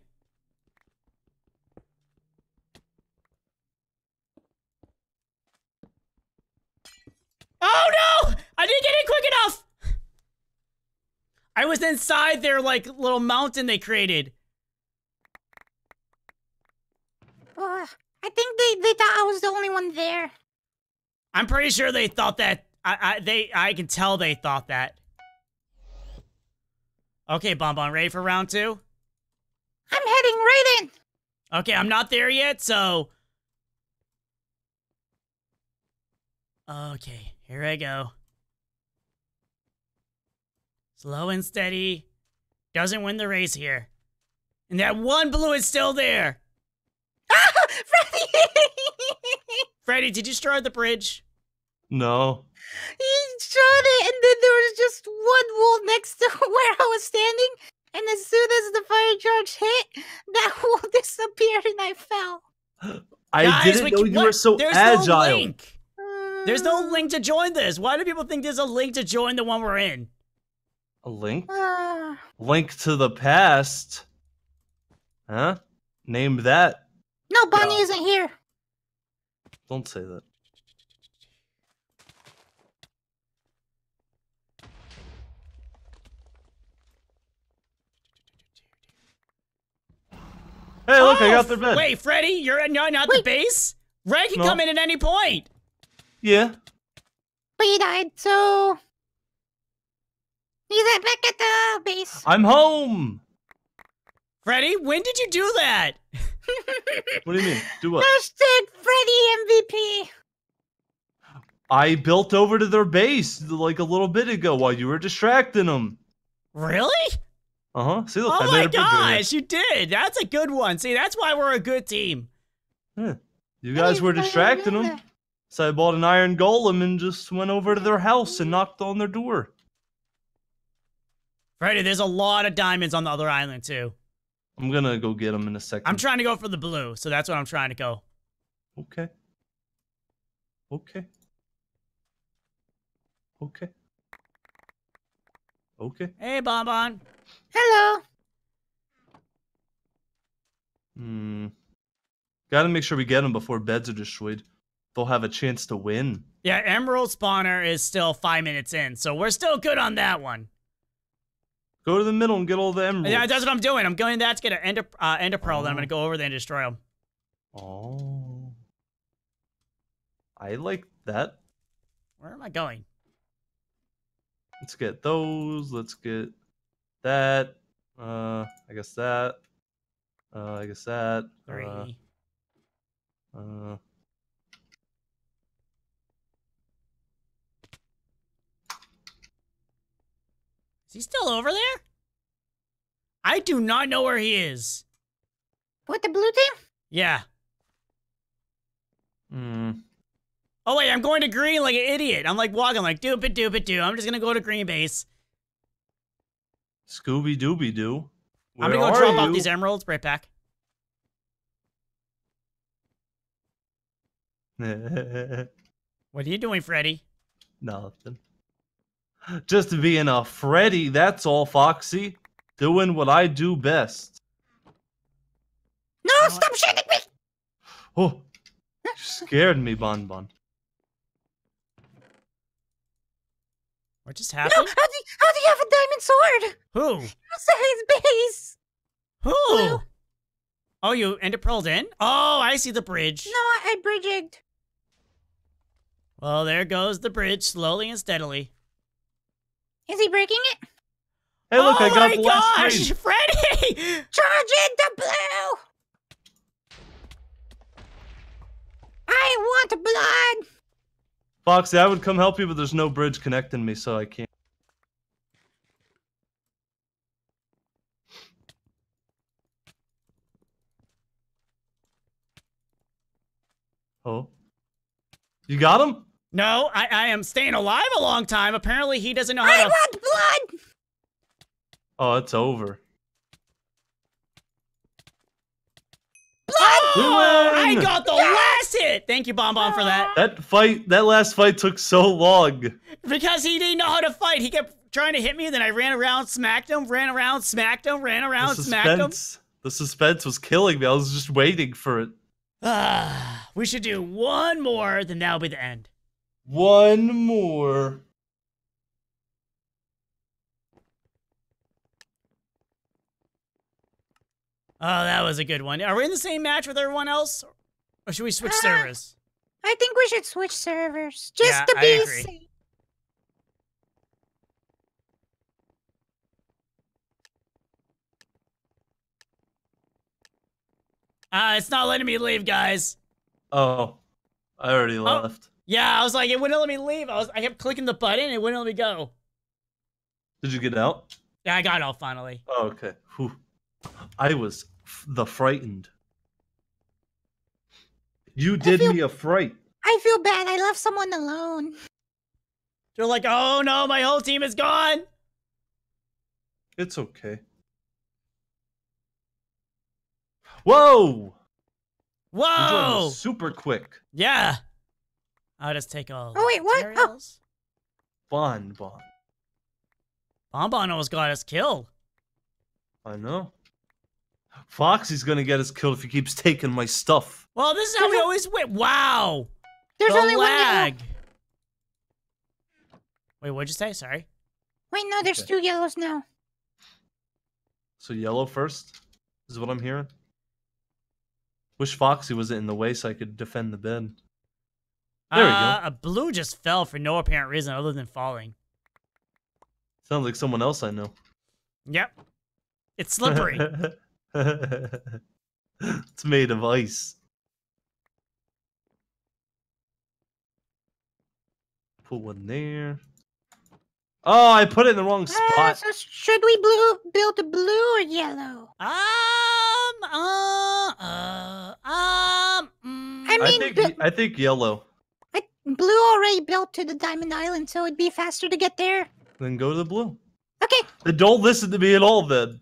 Oh no! I didn't get in quick enough. I was inside their like little mountain they created. Uh, I think they, they thought I was the only one there. I'm pretty sure they thought that. I, I they I can tell they thought that. Okay, Bonbon, ready for round two? I'm heading right in. Okay, I'm not there yet, so. Okay, here I go. Slow and steady. Doesn't win the race here. And that one blue is still there. Ah, Freddy! Freddy, did you destroy the bridge? No. He shot it, and then there was just one wall next to where I was standing. And as soon as the fire charge hit, that wall disappeared, and I fell. I Guys, didn't we, know you what? were so There's agile. No link. Uh, there's no link to join this. Why do people think there's a link to join the one we're in? A link? Uh, link to the past? Huh? Name that. No, Bonnie no. isn't here. Don't say that. Hey, look, oh, I got their bed. Wait, Freddy, you're not, not the base? Red can no. come in at any point. Yeah. But he died, so... He's back at the base. I'm home. Freddy, when did you do that? What do you mean? Do what? Hashtag Freddy M V P. I built over to their base like a little bit ago while you were distracting them. Really? Uh-huh. See, look, oh my gosh, you did. That's a good one. See, that's why we're a good team. Yeah. You guys were distracting them. So I bought an iron golem and just went over to their house and knocked on their door. Freddy, there's a lot of diamonds on the other island, too. I'm gonna go get them in a second. I'm trying to go for the blue, so that's what I'm trying to go. Okay. Okay. Okay. Okay. Hey, Bonbon. Hello. Hmm. Gotta make sure we get them before beds are destroyed. They'll have a chance to win. Yeah, Emerald Spawner is still five minutes in, so we're still good on that one. Go to the middle and get all the emeralds. Yeah, that's what I'm doing. I'm going that to get an ender, uh, ender pearl, oh. then I'm going to go over there and destroy them. Oh. I like that. Where am I going? Let's get those. Let's get that. Uh, I guess that. Uh, I guess that. Three. Uh, uh. Is he still over there? I do not know where he is. What, the blue team? Yeah. Hmm. Oh wait, I'm going to green like an idiot. I'm like walking like doopid doopid doo. I'm just gonna go to green base. Scooby Dooby Doo. I'm gonna go drop off these emeralds right back. What are you doing, Freddy? Nothing. Just being a Freddy, that's all, Foxy. Doing what I do best. No, oh, stop shooting me! Oh, you scared me, Bonbon. What just happened? No, how do you, how do you have a diamond sword? Who? His base. Who? Blue. Oh, you ender pearled in? Oh, I see the bridge. No, I bridged. Well, there goes the bridge, slowly and steadily. Is he breaking it? Hey, look, oh I got my gosh, Freddy! Charge into blue! I want blood! Foxy, I would come help you, but there's no bridge connecting me, so I can't. Oh. You got him? No, I, I am staying alive a long time. Apparently he doesn't know how I to- I want blood! Oh, it's over. Blood! Oh, I got the last hit! Thank you, Bonbon, for that. That fight, that last fight took so long. Because he didn't know how to fight. He kept trying to hit me, and then I ran around, smacked him, ran around, smacked him, ran around, the smacked him. The suspense was killing me. I was just waiting for it. Uh, we should do one more, then that'll be the end. One more. Oh, that was a good one. Are we in the same match with everyone else? Or should we switch uh, servers? I think we should switch servers. Just yeah, to be safe. Uh, it's not letting me leave, guys. Oh, I already oh. left. Yeah, I was like, it wouldn't let me leave. I was, I kept clicking the button, it wouldn't let me go. Did you get out? Yeah, I got out finally. Oh, okay. Whew. I was f the frightened. You did feel, me a fright. I feel bad. I left someone alone. They're like, oh no, my whole team is gone. It's okay. Whoa! Whoa! Super quick. Yeah. I'll just take all. Oh wait, what? Oh. Bonbon. Bonbon almost got us killed. I know. Foxy's gonna get us killed if he keeps taking my stuff. Well, this is how we always win. Wow. There's only one lag. Wait, what'd you say? Sorry. Wait, no, there's two yellows now. So yellow first is what I'm hearing. Wish Foxy was in the way so I could defend the bed. There uh, we go. A blue just fell for no apparent reason other than falling. Sounds like someone else I know. Yep. It's slippery. It's made of ice. Put one there. Oh, I put it in the wrong spot. Uh, so should we blue build a blue or yellow? Um, uh, uh, um. Mm. I mean, I think, I think yellow. I, blue already built to the Diamond Island, so it'd be faster to get there. Then go to the blue. Okay. Then don't listen to me at all, then.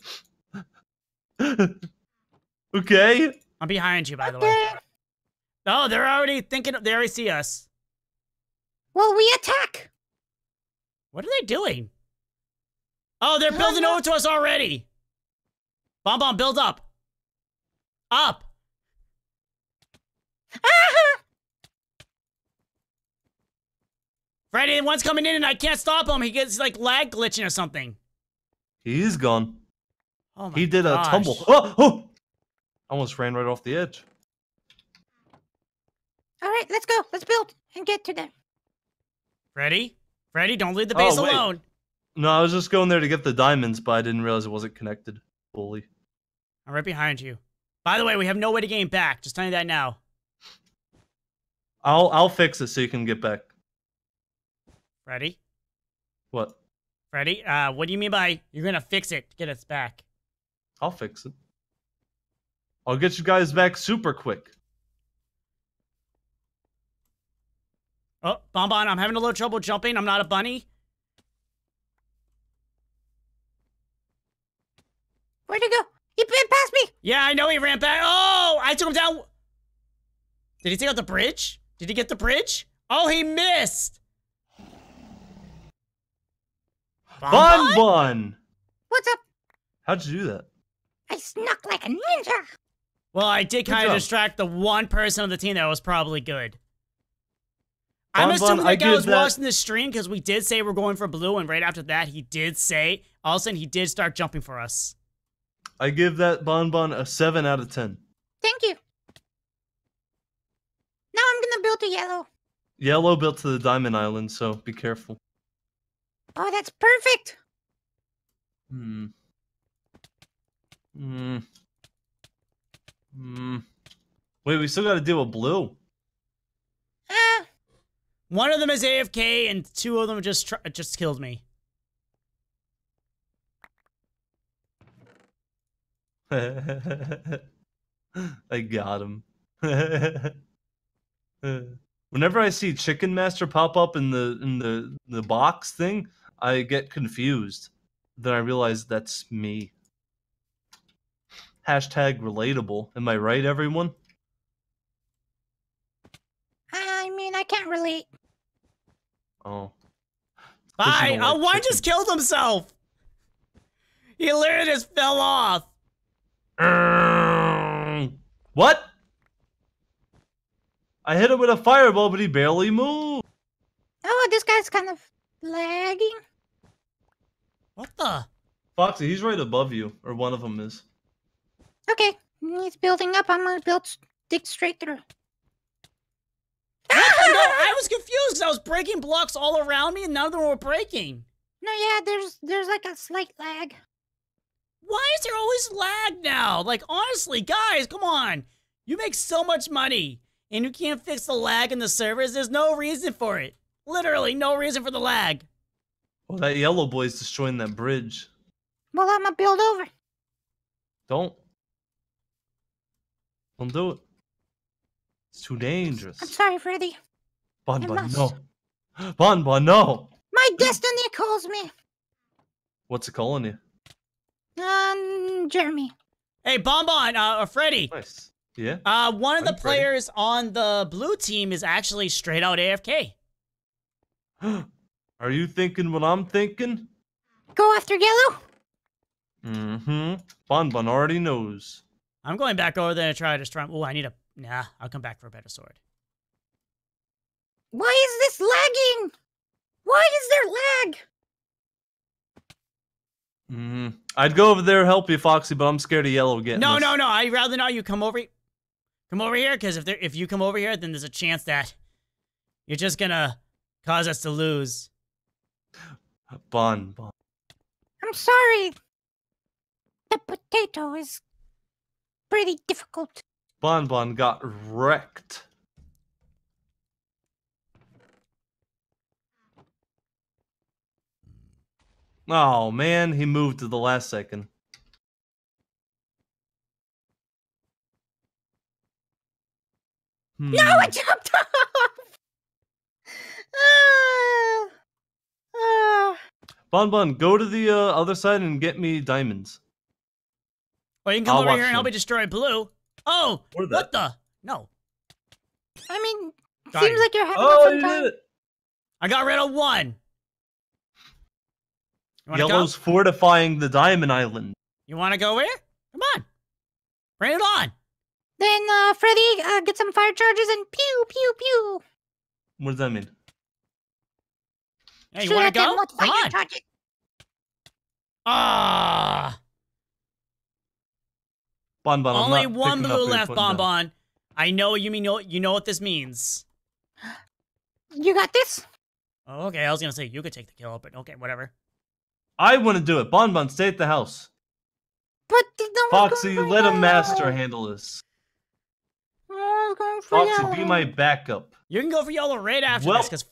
Okay. I'm behind you, by okay. the way. Oh, they're already thinking. They already see us. Well, we attack. What are they doing? Oh, they're building over to us already. Bonbon, build up. Up. Ah! Freddy, one's coming in, and I can't stop him. He gets like lag glitching or something. He's gone. Oh my he did gosh. a tumble. Oh, oh! Almost ran right off the edge. All right, let's go. Let's build and get to them. Freddy? Freddy, don't leave the base oh, alone. No, I was just going there to get the diamonds, but I didn't realize it wasn't connected fully. I'm right behind you. By the way, we have no way to gain back. Just tell you that now. I'll I'll fix it so you can get back. Freddy? What? Freddy, uh, what do you mean by you're going to fix it to get us back? I'll fix it. I'll get you guys back super quick. Oh, Bonbon, I'm having a little trouble jumping. I'm not a bunny. Where'd he go? He ran past me. Yeah, I know he ran back. Oh, I took him down. Did he take out the bridge? Did he get the bridge? Oh, he missed. Bonbon? Bonbon! What's up? How'd you do that? I snuck like a ninja. Well, I did kind of distract the one person on the team that was probably good. Bon I'm assuming bon, that guy was that. watching the stream because we did say we're going for blue, and right after that, he did say, all of a sudden, he did start jumping for us. I give that Bonbon a seven out of ten. Thank you. Now I'm going to build a yellow. Yellow built to the Diamond Island, so be careful. Oh, that's perfect. Hmm. Hmm. Hmm. Wait, we still got to deal with blue. Ah. One of them is A F K, and two of them just tr just killed me. I got him. Whenever I see Chicken Master pop up in the in the the box thing, I get confused. Then I realize that's me. Hashtag relatable. Am I right, everyone? I mean, I can't relate. Oh. Hi! Oh, one just killed himself. He literally just fell off. What? I hit him with a fireball, but he barely moved. Oh, this guy's kind of lagging. What the? Foxy, he's right above you, or one of them is. Okay, he's building up. I'm gonna build, dig straight through. No, I was confused. I was breaking blocks all around me, and none of them were breaking. No, yeah, there's there's like a slight lag. Why is there always lag now? Like, honestly, guys, come on. You make so much money, and you can't fix the lag in the servers. There's no reason for it. Literally, no reason for the lag. Well, that yellow boy's destroying that bridge. Well, I'm gonna build over. Don't. Don't do it. It's too dangerous. I'm sorry, Freddy. Bonbon, no. Bonbon, no. My destiny calls me. What's it calling you? Um, Jeremy. Hey, Bonbon, uh, or Freddy. Nice. Yeah. Uh, one of I'm the players Freddy. on the blue team is actually straight out A F K. Are you thinking what I'm thinking? Go after yellow. Mm-hmm. Bonbon already knows. I'm going back over there to try to strike. Oh, I need a. Nah, I'll come back for a better sword. Why is this lagging? Why is there lag? Mm-hmm. I'd go over there and help you, Foxy, but I'm scared of yellow getting No, this. no, no. I'd rather not you come over come over here, because if, if you come over here, then there's a chance that you're just going to cause us to lose. Bon, bon. I'm sorry. The potato is pretty difficult. Bon Bon got wrecked. Oh, man, he moved to the last second. Hmm. No, I jumped off! Uh, uh. Bon Bon, go to the uh, other side and get me diamonds. Well, you can come I'll over here and them. help me destroy blue. Oh, what the? No. I mean, Got seems you. like you're having oh, some time. I got rid of one. Yellow's fortifying the Diamond Island. You want to go where? Come on. Bring it on. Then, uh, Freddy, uh, get some fire charges and pew, pew, pew. What does that mean? Hey, you want to go? Come on. Ah. Uh, Bon Bon, only one blue left, Bon Bon. I know you mean. You know what this means. You got this? Oh, okay, I was going to say you could take the kill, but okay, whatever. I want to do it. Bon Bon, stay at the house. But no Foxy, let yellow. a master handle this. No, going for Foxy, yellow. be my backup. You can go for yellow right after well, this, because...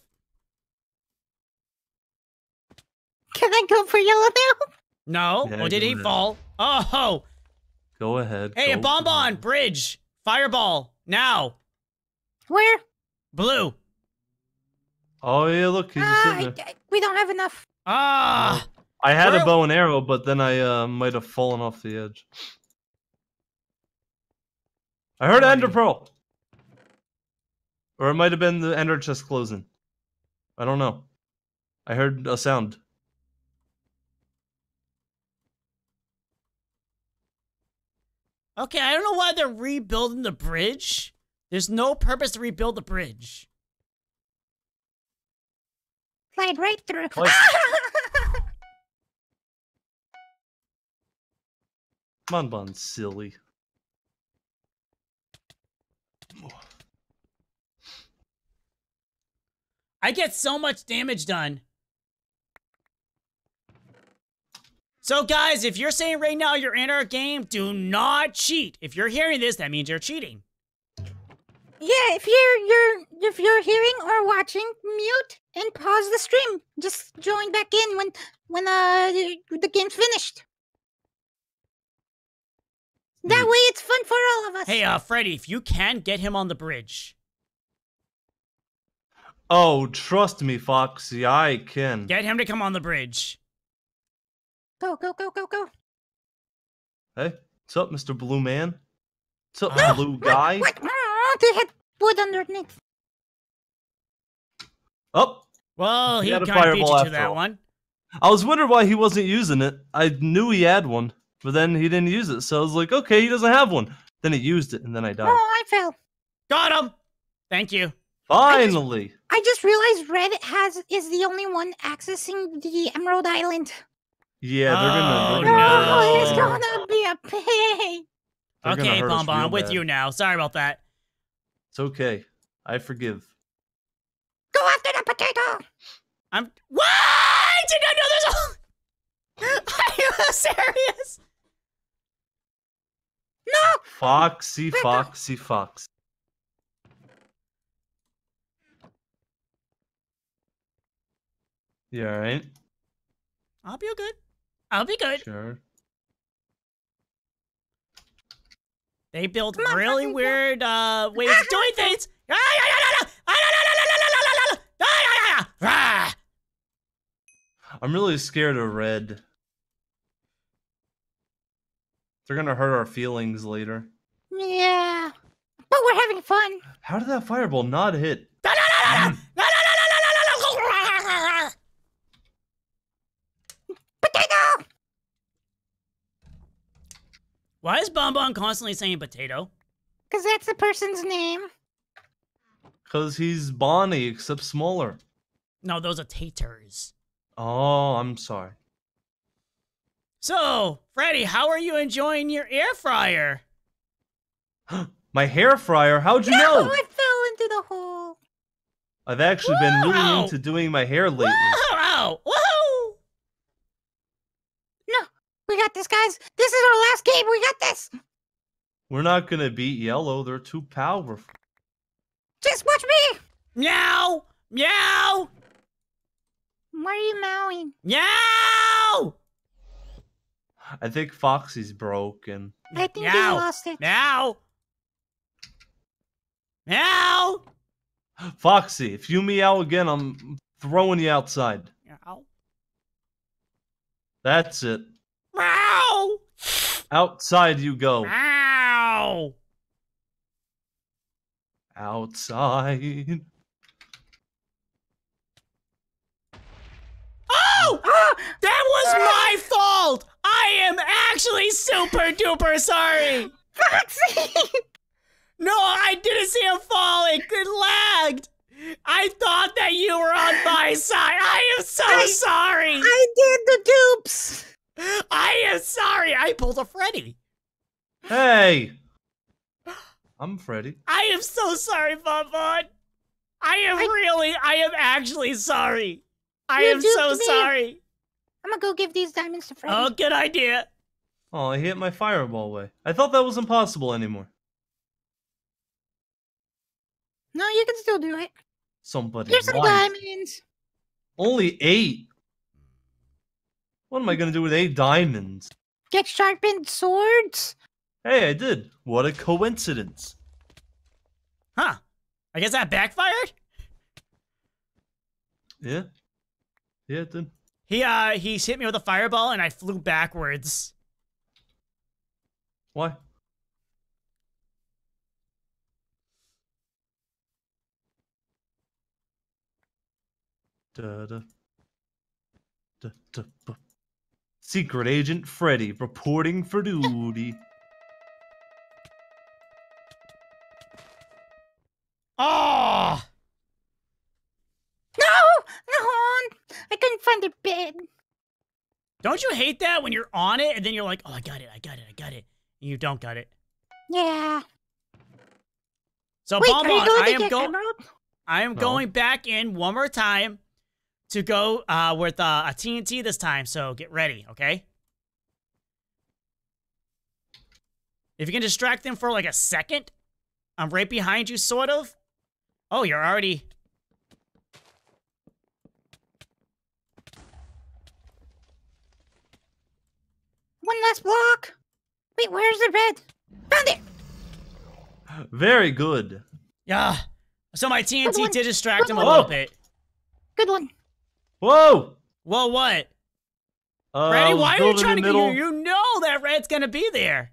Can I go for yellow now? No. Yeah, oh, did he fall? Oh! Go ahead. Hey, go a Bon Bon, bridge, fireball, now. Where? Blue. Oh, yeah, look, he's uh, just sitting there. I, I, we don't have enough. Ah! Uh, I had We're... a bow and arrow, but then I uh, might have fallen off the edge. I heard oh, Ender yeah. Pearl. Or it might have been the Ender chest closing. I don't know. I heard a sound. Okay, I don't know why they're rebuilding the bridge. There's no purpose to rebuild the bridge. Slide right through. Bon Bon's silly. I get so much damage done. So guys, if you're saying right now you're in our game, do not cheat. If you're hearing this, that means you're cheating. Yeah, if you're you're if you're hearing or watching, mute and pause the stream. Just join back in when when uh the game's finished. That way it's fun for all of us. Hey, uh, Freddy, if you can, get him on the bridge. Oh, trust me, Foxy, I can. Get him to come on the bridge. Go, go, go, go, go. Hey, what's up, Mister Blue Man? What's up, no, Blue Guy? What? what? They had wood underneath. Oh. Well, he, he had a fireball after that one. I was wondering why he wasn't using it. I knew he had one, but then he didn't use it. So I was like, okay, he doesn't have one. Then he used it, and then I died. Oh, I fell. Got him. Thank you. Finally. I just, I just realized Red has is the only one accessing the Emerald Island. Yeah, they're gonna. Oh, they're no, it's gonna be a pain. They're okay, Bonbon, I'm with bad. you now. Sorry about that. It's okay. I forgive. Go after the potato! I'm... What? I did not know there's a... Are you serious? No! Foxy, Foxy, Foxy. You alright? I'll be good. I'll be good. Sure. They build on, really weird uh, ways of doing things. I'm really scared of Red. They're gonna hurt our feelings later. Yeah, but we're having fun. How did that fireball not hit? Why is Bonbon constantly saying potato? Because that's the person's name. Because he's Bonnie, except smaller. No, those are taters. Oh, I'm sorry. So, Freddy, how are you enjoying your air fryer? My hair fryer? How'd you no, know? I fell into the hole. I've actually Whoa. been really into doing my hair lately. Whoa. Whoa. No. We got this, guys. This is our last game. We got this. We're not going to beat Yellow. They're too powerful. Just watch me. Meow. Meow. What are you meowing? Meow. I think Foxy's broken. I think he lost it. Meow. Meow. Foxy, if you meow again, I'm throwing you outside. Meow. That's it. Meow! Outside you go. Meow! Outside. Oh! Ah! That was my fault! I am actually super duper sorry! Foxy! No, I didn't see him fall. It, it lagged. I thought that you were on my side. I am so I, sorry. I did the dupes. I am sorry, I pulled a Freddy. Hey! I'm Freddy. I am so sorry, Bonbon. I am I... really, I am actually sorry. I you am so me. sorry. I'm gonna go give these diamonds to Freddy. Oh, good idea. Oh, I hit my fireball way. I thought that was impossible anymore. No, you can still do it. Somebody. Here's some diamonds. Only eight. What am I gonna do with eight diamonds? Get sharpened swords? Hey, I did. What a coincidence. Huh. I guess that backfired? Yeah. Yeah, it did. He, uh, he hit me with a fireball and I flew backwards. Why? Da-da. Da-da. Secret Agent Freddy reporting for duty. Ah! Oh! No! No! I couldn't find a bed. Don't you hate that when you're on it and then you're like, oh, I got it, I got it, I got it. And you don't got it. Yeah. So, Wait, Bonbon, are you going I to am going. I am no. going back in one more time to go uh, with uh, a T N T this time, so get ready, okay? If you can distract them for like a second, I'm right behind you, sort of. Oh, you're already... One last walk. Wait, where's the red? Found it! Very good. Yeah. So my T N T did distract him a little bit. Good one. Whoa! Whoa, what? Uh, Freddy, why are you trying to get you? You know that red's gonna be there.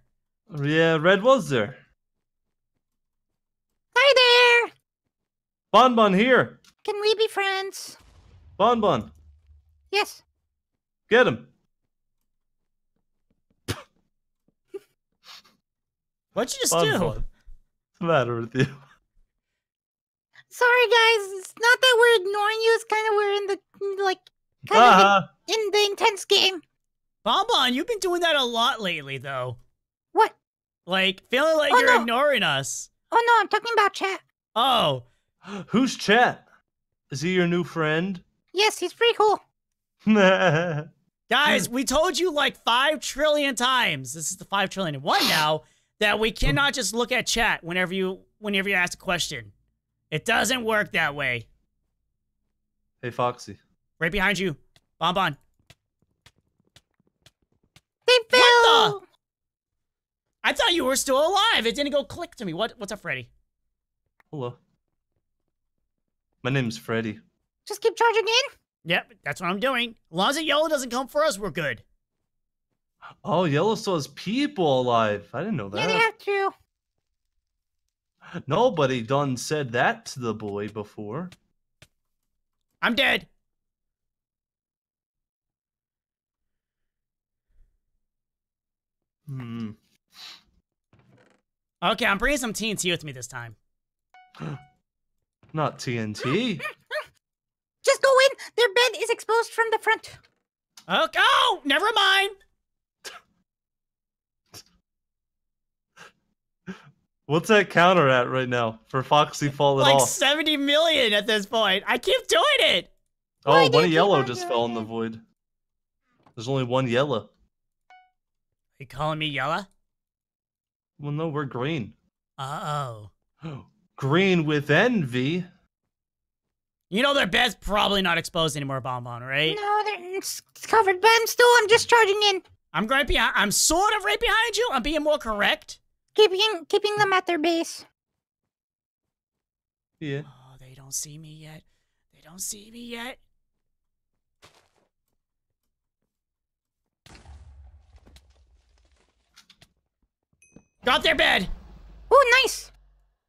Yeah, red was there. Hi there! Bonbon here. Can we be friends? Bonbon. Yes. Get him. What'd you just bon do? Bon. What's the matter with you? Sorry, guys. It's not that we're ignoring you. It's kind of we're in the like kind uh -huh. of in, in the intense game. Bonbon, you've been doing that a lot lately, though. What? Like feeling like oh, you're no. ignoring us. Oh no, I'm talking about Chat. Oh, who's Chat? Is he your new friend? Yes, he's pretty cool. Guys, we told you like five trillion times. This is the five trillion and one now. That we cannot just look at Chat whenever you whenever you ask a question. It doesn't work that way. Hey, Foxy. Right behind you. Bonbon. Hey, Phil. What the? I thought you were still alive. It didn't go click to me. What? What's up, Freddy? Hello. My name's Freddy. Just keep charging in? Yep, that's what I'm doing. As long as the yellow doesn't come for us, we're good. Oh, yellow still has people alive. I didn't know that. Yeah, they have to. Nobody done said that to the boy before. I'm dead. Hmm. Okay, I'm bringing some T N T with me this time. Not T N T. Just go in. Their bed is exposed from the front. Okay. Oh, never mind. What's that counter at right now for Foxy falling like off? Like seventy million at this point. I keep doing it. Oh, one yellow just fell in the void. There's only one yellow. You calling me yellow? Well, no, we're green. Uh-oh. Green with envy. You know their bed's probably not exposed anymore, Bonbon, right? No, they're, it's covered, but I'm still, I'm just charging in. I'm right behind, I'm sort of right behind you. I'm being more correct. Keeping keeping them at their base. Yeah. Oh, they don't see me yet. They don't see me yet. Got their bed. Oh, nice.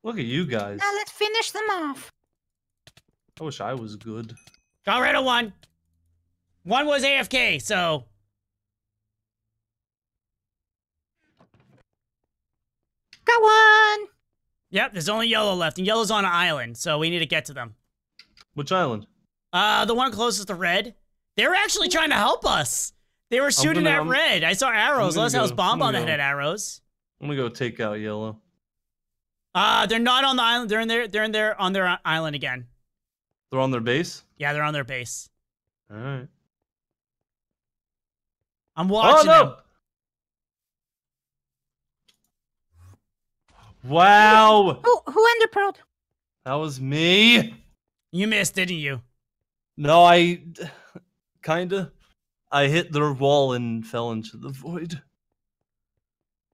Look at you guys. Now let's finish them off. I wish I was good. Got rid of one. One was A F K, so... Got one! Yep, there's only yellow left, and yellow's on an island, so we need to get to them. Which island? Uh, the one closest to red. They were actually trying to help us. They were shooting gonna, at I'm, red. I saw arrows. Unless I was Bonbon that had arrows. I'm gonna go take out yellow. Uh, they're not on the island. They're in their. They're in their on their island again. They're on their base. Yeah, they're on their base. All right. I'm watching. Oh no! Them. Wow! Who, who underpearled? That was me. You missed, didn't you? No, I... Kinda. I hit their wall and fell into the void. It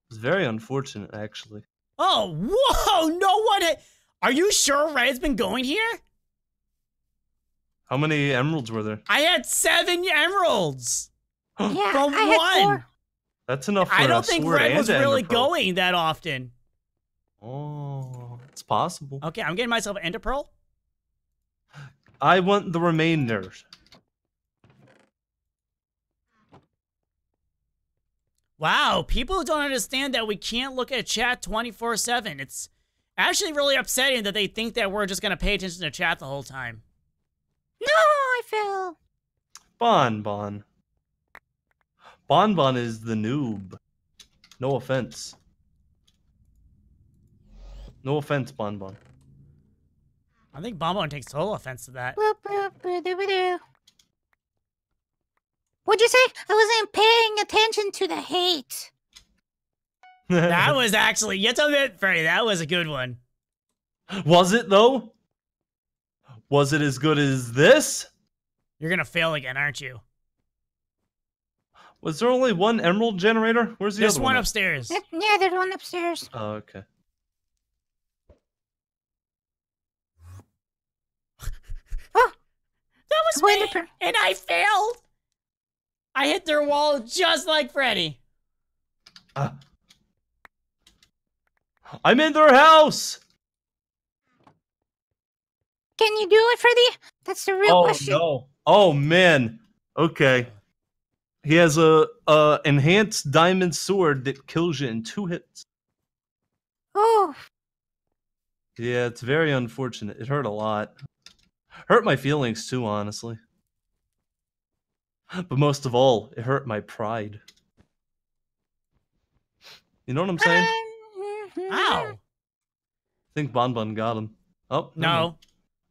was very unfortunate, actually. Oh, whoa! No one... Are you sure Red's been going here? How many emeralds were there? I had seven emeralds! Yeah, from I had one. Four. That's enough for I don't think Red was really going that often. Oh, it's possible. Okay, I'm getting myself an ender pearl. I want the remainder. Wow, people don't understand that we can't look at Chat twenty-four seven. It's actually really upsetting that they think that we're just going to pay attention to Chat the whole time. No, I fell. Bonbon. Bonbon is the noob. No offense. No offense, Bonbon. I think Bonbon takes total offense to that. What'd you say? I wasn't paying attention to the hate. That was actually, you told me, Freddy, that was a good one. Was it, though? Was it as good as this? You're going to fail again, aren't you? Was there only one emerald generator? Where's the this other one? This one upstairs. Yeah, there's one upstairs. Oh, okay. Oh, that was me, and I failed. I hit their wall just like Freddy. Uh, I'm in their house. Can you do it, Freddy? That's the real oh, question. Oh, no. Oh, man. Okay. He has a, a enhanced diamond sword that kills you in two hits. Oh. Yeah, it's very unfortunate. It hurt a lot. Hurt my feelings, too, honestly. But most of all, it hurt my pride. You know what I'm saying? Ow. I think Bonbon got him. Oh, no. no.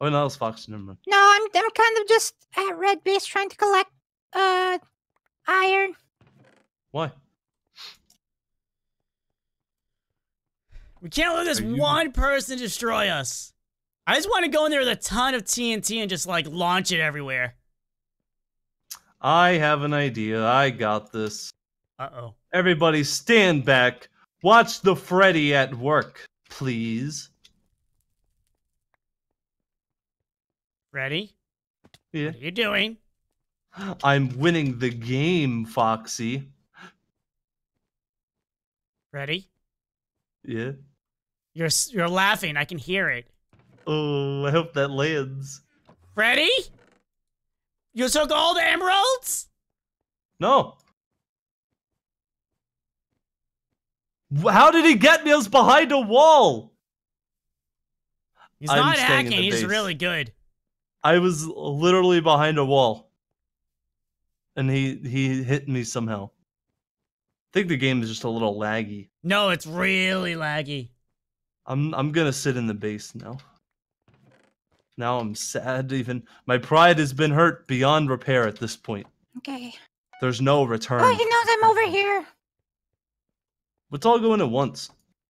Oh, no, it was Foxy. Never mind. No, I'm, I'm kind of just at red base trying to collect... Uh... iron. Why? We can't let this you... one person destroy us. I just want to go in there with a ton of T N T and just like launch it everywhere. I have an idea. I got this. Uh-oh. Everybody stand back. Watch the Freddy at work, please. Freddy? Yeah. What are you doing? I'm winning the game, Foxy. Ready? Yeah. You're you're laughing. I can hear it. Oh, I hope that lands. Ready? You took all the emeralds? No. How did he get me? I was behind a wall. He's I'm not hacking. He's base. really good. I was literally behind a wall. And he, he hit me somehow. I think the game is just a little laggy. No, it's really laggy. I'm I'm gonna sit in the base now. Now I'm sad even. My pride has been hurt beyond repair at this point. Okay. There's no return. Oh, he knows I'm over here. Let's all go in at once.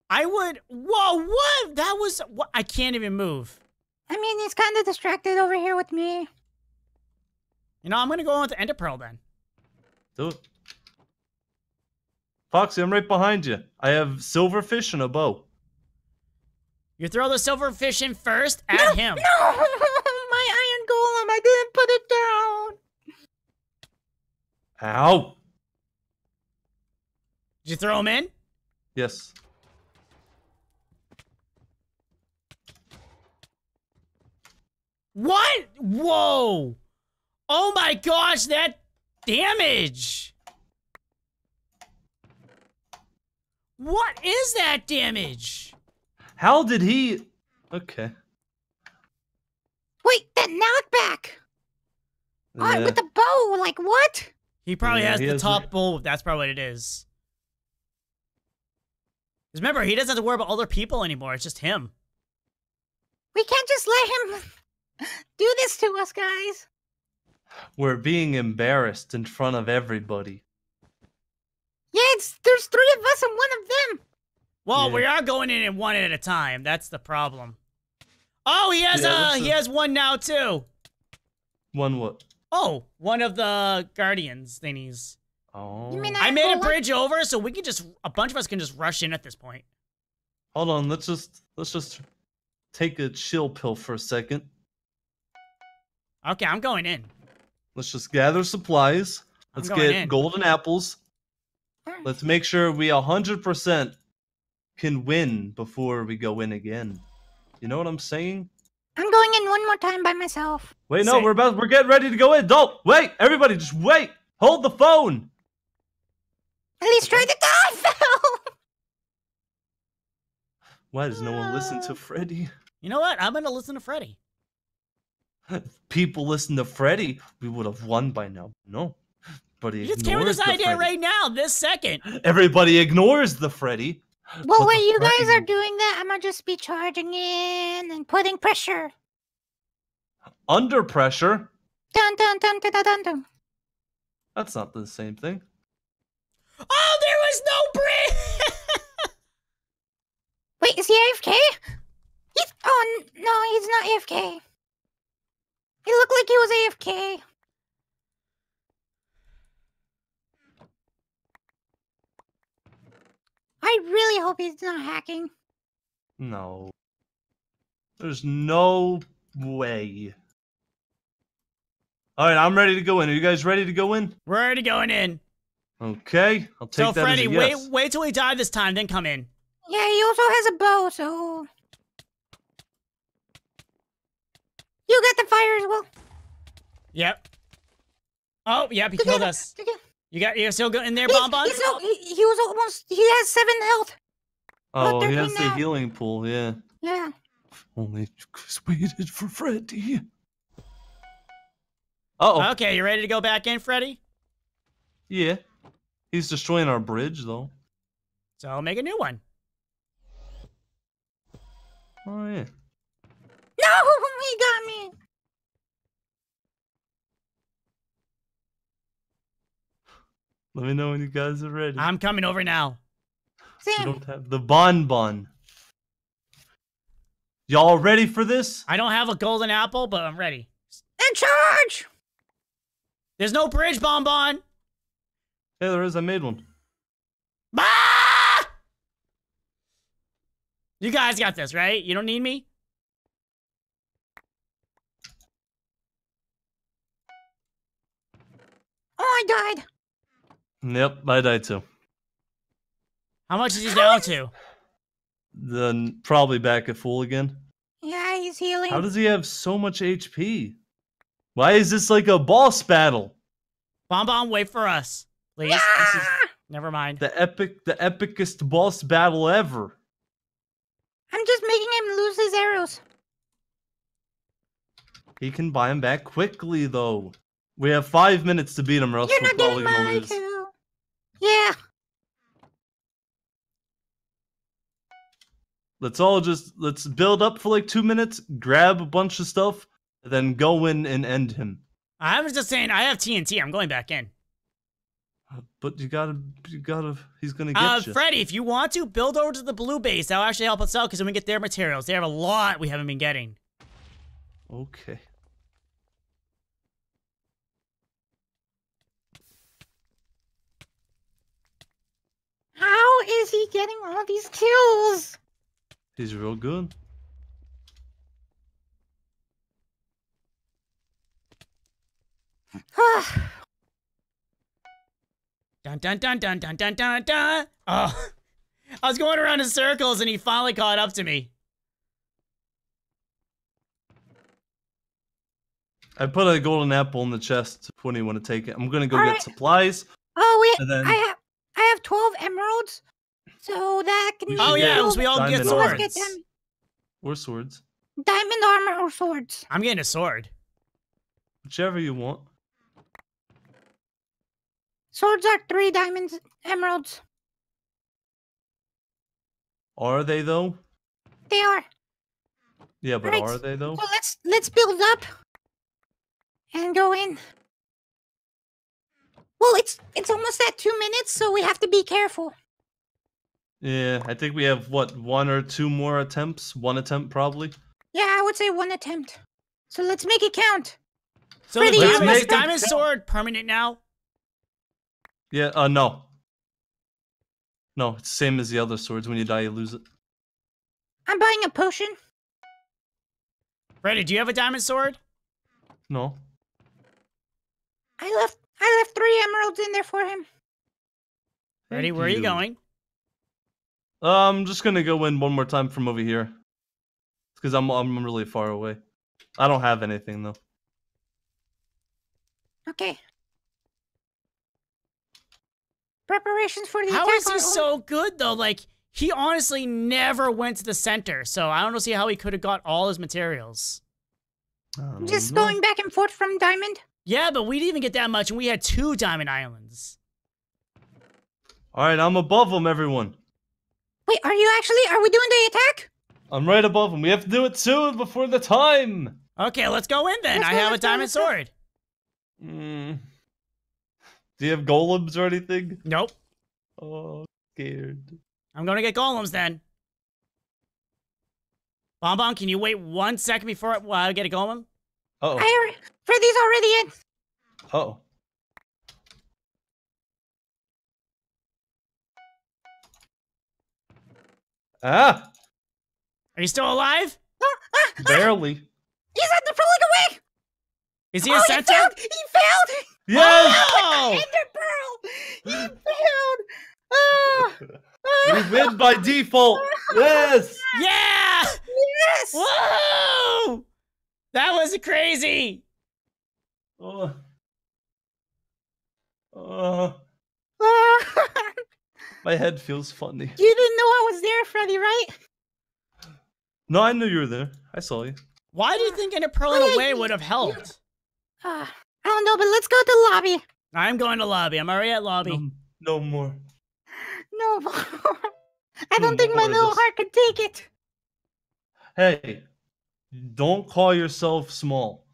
I would... Whoa, what? That was... What? I can't even move. I mean, he's kind of distracted over here with me. You know, I'm gonna go on with the Ender Pearl then. Do it. Foxy, I'm right behind you. I have silverfish and a bow. You throw the silverfish in first at no, him. No! My iron golem, I didn't put it down! Ow! Did you throw him in? Yes. What? Whoa! Oh my gosh, that damage! What is that damage? How did he... Okay. Wait, that knockback! Yeah. Oh, with the bow, like what? He probably yeah, has he the has top it. bow, that's probably what it is. Because remember, he doesn't have to worry about other people anymore, it's just him. We can't just let him do this to us, guys. We're being embarrassed in front of everybody. Yeah, it's, there's three of us and one of them. Well, yeah. we are going in and one at a time. That's the problem. Oh, he has yeah, a he a... has one now too. One what? Oh, one of the guardians thingies. Oh. You mean I, I made a bridge like... over, so we can just a bunch of us can just rush in at this point. Hold on, let's just let's just take a chill pill for a second. Okay, I'm going in. Let's just gather supplies. Let's get in. golden apples. Let's make sure we one hundred percent can win before we go in again. You know what I'm saying? I'm going in one more time by myself. Wait, no, Same. we're about we're getting ready to go in. Don't wait, everybody, just wait. Hold the phone. At least try to die, Phil. Why does no one listen to Freddy? You know what? I'm gonna listen to Freddy. If people listen to Freddy, we would have won by now. No. But he you just came with this idea Freddy. right now, this second. Everybody ignores the Freddy. Well, when you Freddy... guys are doing that, I'm going to just be charging in and putting pressure. Under pressure. Dun, dun, dun, dun, dun, dun. That's not the same thing. Oh, there was no breath. Wait, is he A F K? He's oh no, he's not A F K. He looked like he was A F K. I really hope he's not hacking. No. There's no way. All right, I'm ready to go in. Are you guys ready to go in? We're already going in. Okay, I'll take so that Freddy, as a yes. So Freddy, wait, wait till we die this time, then come in. Yeah, he also has a bow, so you got the fire as well. Yep. Oh, yep, he did killed you, us. You... you got you're still in there, he's, Bonbon? He's no, he, he was almost. He has seven health. Oh, oh he has the healing pool. Yeah. Yeah. Only just waited for Freddy. Uh-oh. Okay, you ready to go back in, Freddy? Yeah. He's destroying our bridge, though. So I'll make a new one. Oh, yeah. No! He got me! Let me know when you guys are ready. I'm coming over now. Sam. You don't have the bonbon. Y'all ready for this? I don't have a golden apple, but I'm ready. In charge! There's no bridge, Bonbon! Yeah, there is. I made one. Ah! You guys got this, right? You don't need me? Oh, I died. Yep, I died too. How much is he down to? Then probably back at full again. Yeah, he's healing. How does he have so much H P? Why is this like a boss battle? Bonbon, wait for us. Please. Yeah! This is... Never mind. The epic, the epicest boss battle ever. I'm just making him lose his arrows. He can buy him back quickly, though. We have five minutes to beat him, or else we're probably gonna lose. Yeah. Let's all just let's build up for like two minutes, grab a bunch of stuff, and then go in and end him. I was just saying, I have T N T. I'm going back in. But you gotta, you gotta, he's gonna get uh, you. Freddy, if you want to, build over to the blue base. That'll actually help us out, because when we get their materials, they have a lot we haven't been getting. Okay. How is he getting all of these kills? He's real good. Dun, dun, dun, dun, dun, dun, dun, dun. Oh, I was going around in circles and he finally caught up to me. I put a golden apple in the chest when you want to take it. I'm going to go All get right. supplies. Oh, wait. Then... I, have, I have twelve emeralds. So that can Oh, yeah. Because we all Diamond get swords. Get or swords. Diamond armor or swords. I'm getting a sword. Whichever you want. Swords are three diamonds, emeralds. Are they though? They are. Yeah, but right. are they though? So let's let's build up and go in. Well, it's it's almost at two minutes, so we have to be careful. Yeah, I think we have what one or two more attempts. One attempt probably. Yeah, I would say one attempt. So let's make it count. So the diamond, it diamond sword permanent now. Yeah, uh, no. No, it's the same as the other swords. When you die, you lose it. I'm buying a potion. Freddy, do you have a diamond sword? No. I left I left three emeralds in there for him. Freddy, where you. are you going? Uh, I'm just gonna go in one more time from over here. It's because I'm, I'm really far away. I don't have anything, though. Okay. Preparations for the attack. How is he so good though? Like he honestly never went to the center, so I don't see how he could have got all his materials. Just know. going back and forth from diamond. Yeah, but we didn't even get that much, and we had two diamond islands. All right, I'm above them, everyone. Wait, are you actually? Are we doing the attack? I'm right above them. We have to do it soon before the time. Okay, let's go in then. Let's I have a diamond sword. Mm. Do you have golems or anything? Nope. Oh, scared. I'm gonna get golems then. Bonbon, can you wait one second before I uh, get a golem? Uh oh. I, Freddy's already in. Uh oh. Ah! Are you still alive? Uh, uh, Barely. He's at the pulling away. Is he oh, a sensor? He failed. He failed. Yes! Oh, Ender Pearl. He failed. Oh. We win by default. Yes. Yeah. Yes. Whoa! That was crazy. Oh. Oh. My head feels funny. You didn't know I was there, Freddy, right? No, I knew you were there. I saw you. Why do you think in a pearl in a way would have helped? Uh, I don't know, but let's go to lobby. I'm going to lobby. I'm already at lobby. No, no more. No more. I don't no think my little heart could take it. Hey, don't call yourself small.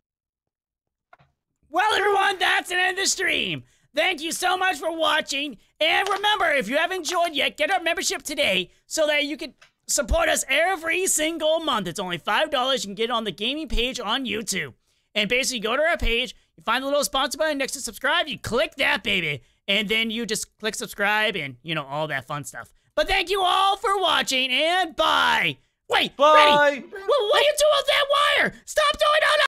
Well, everyone, that's an end of the stream. Thank you so much for watching. And remember, if you haven't joined yet, get our membership today so that you can support us every single month. It's only five dollars. You can get it on the gaming page on YouTube. And basically, you go to our page, you find the little sponsor button next to subscribe, you click that, baby. And then you just click subscribe and, you know, all that fun stuff. But thank you all for watching, and bye. Wait, bye. Freddy, what, what are you doing with that wire? Stop doing it.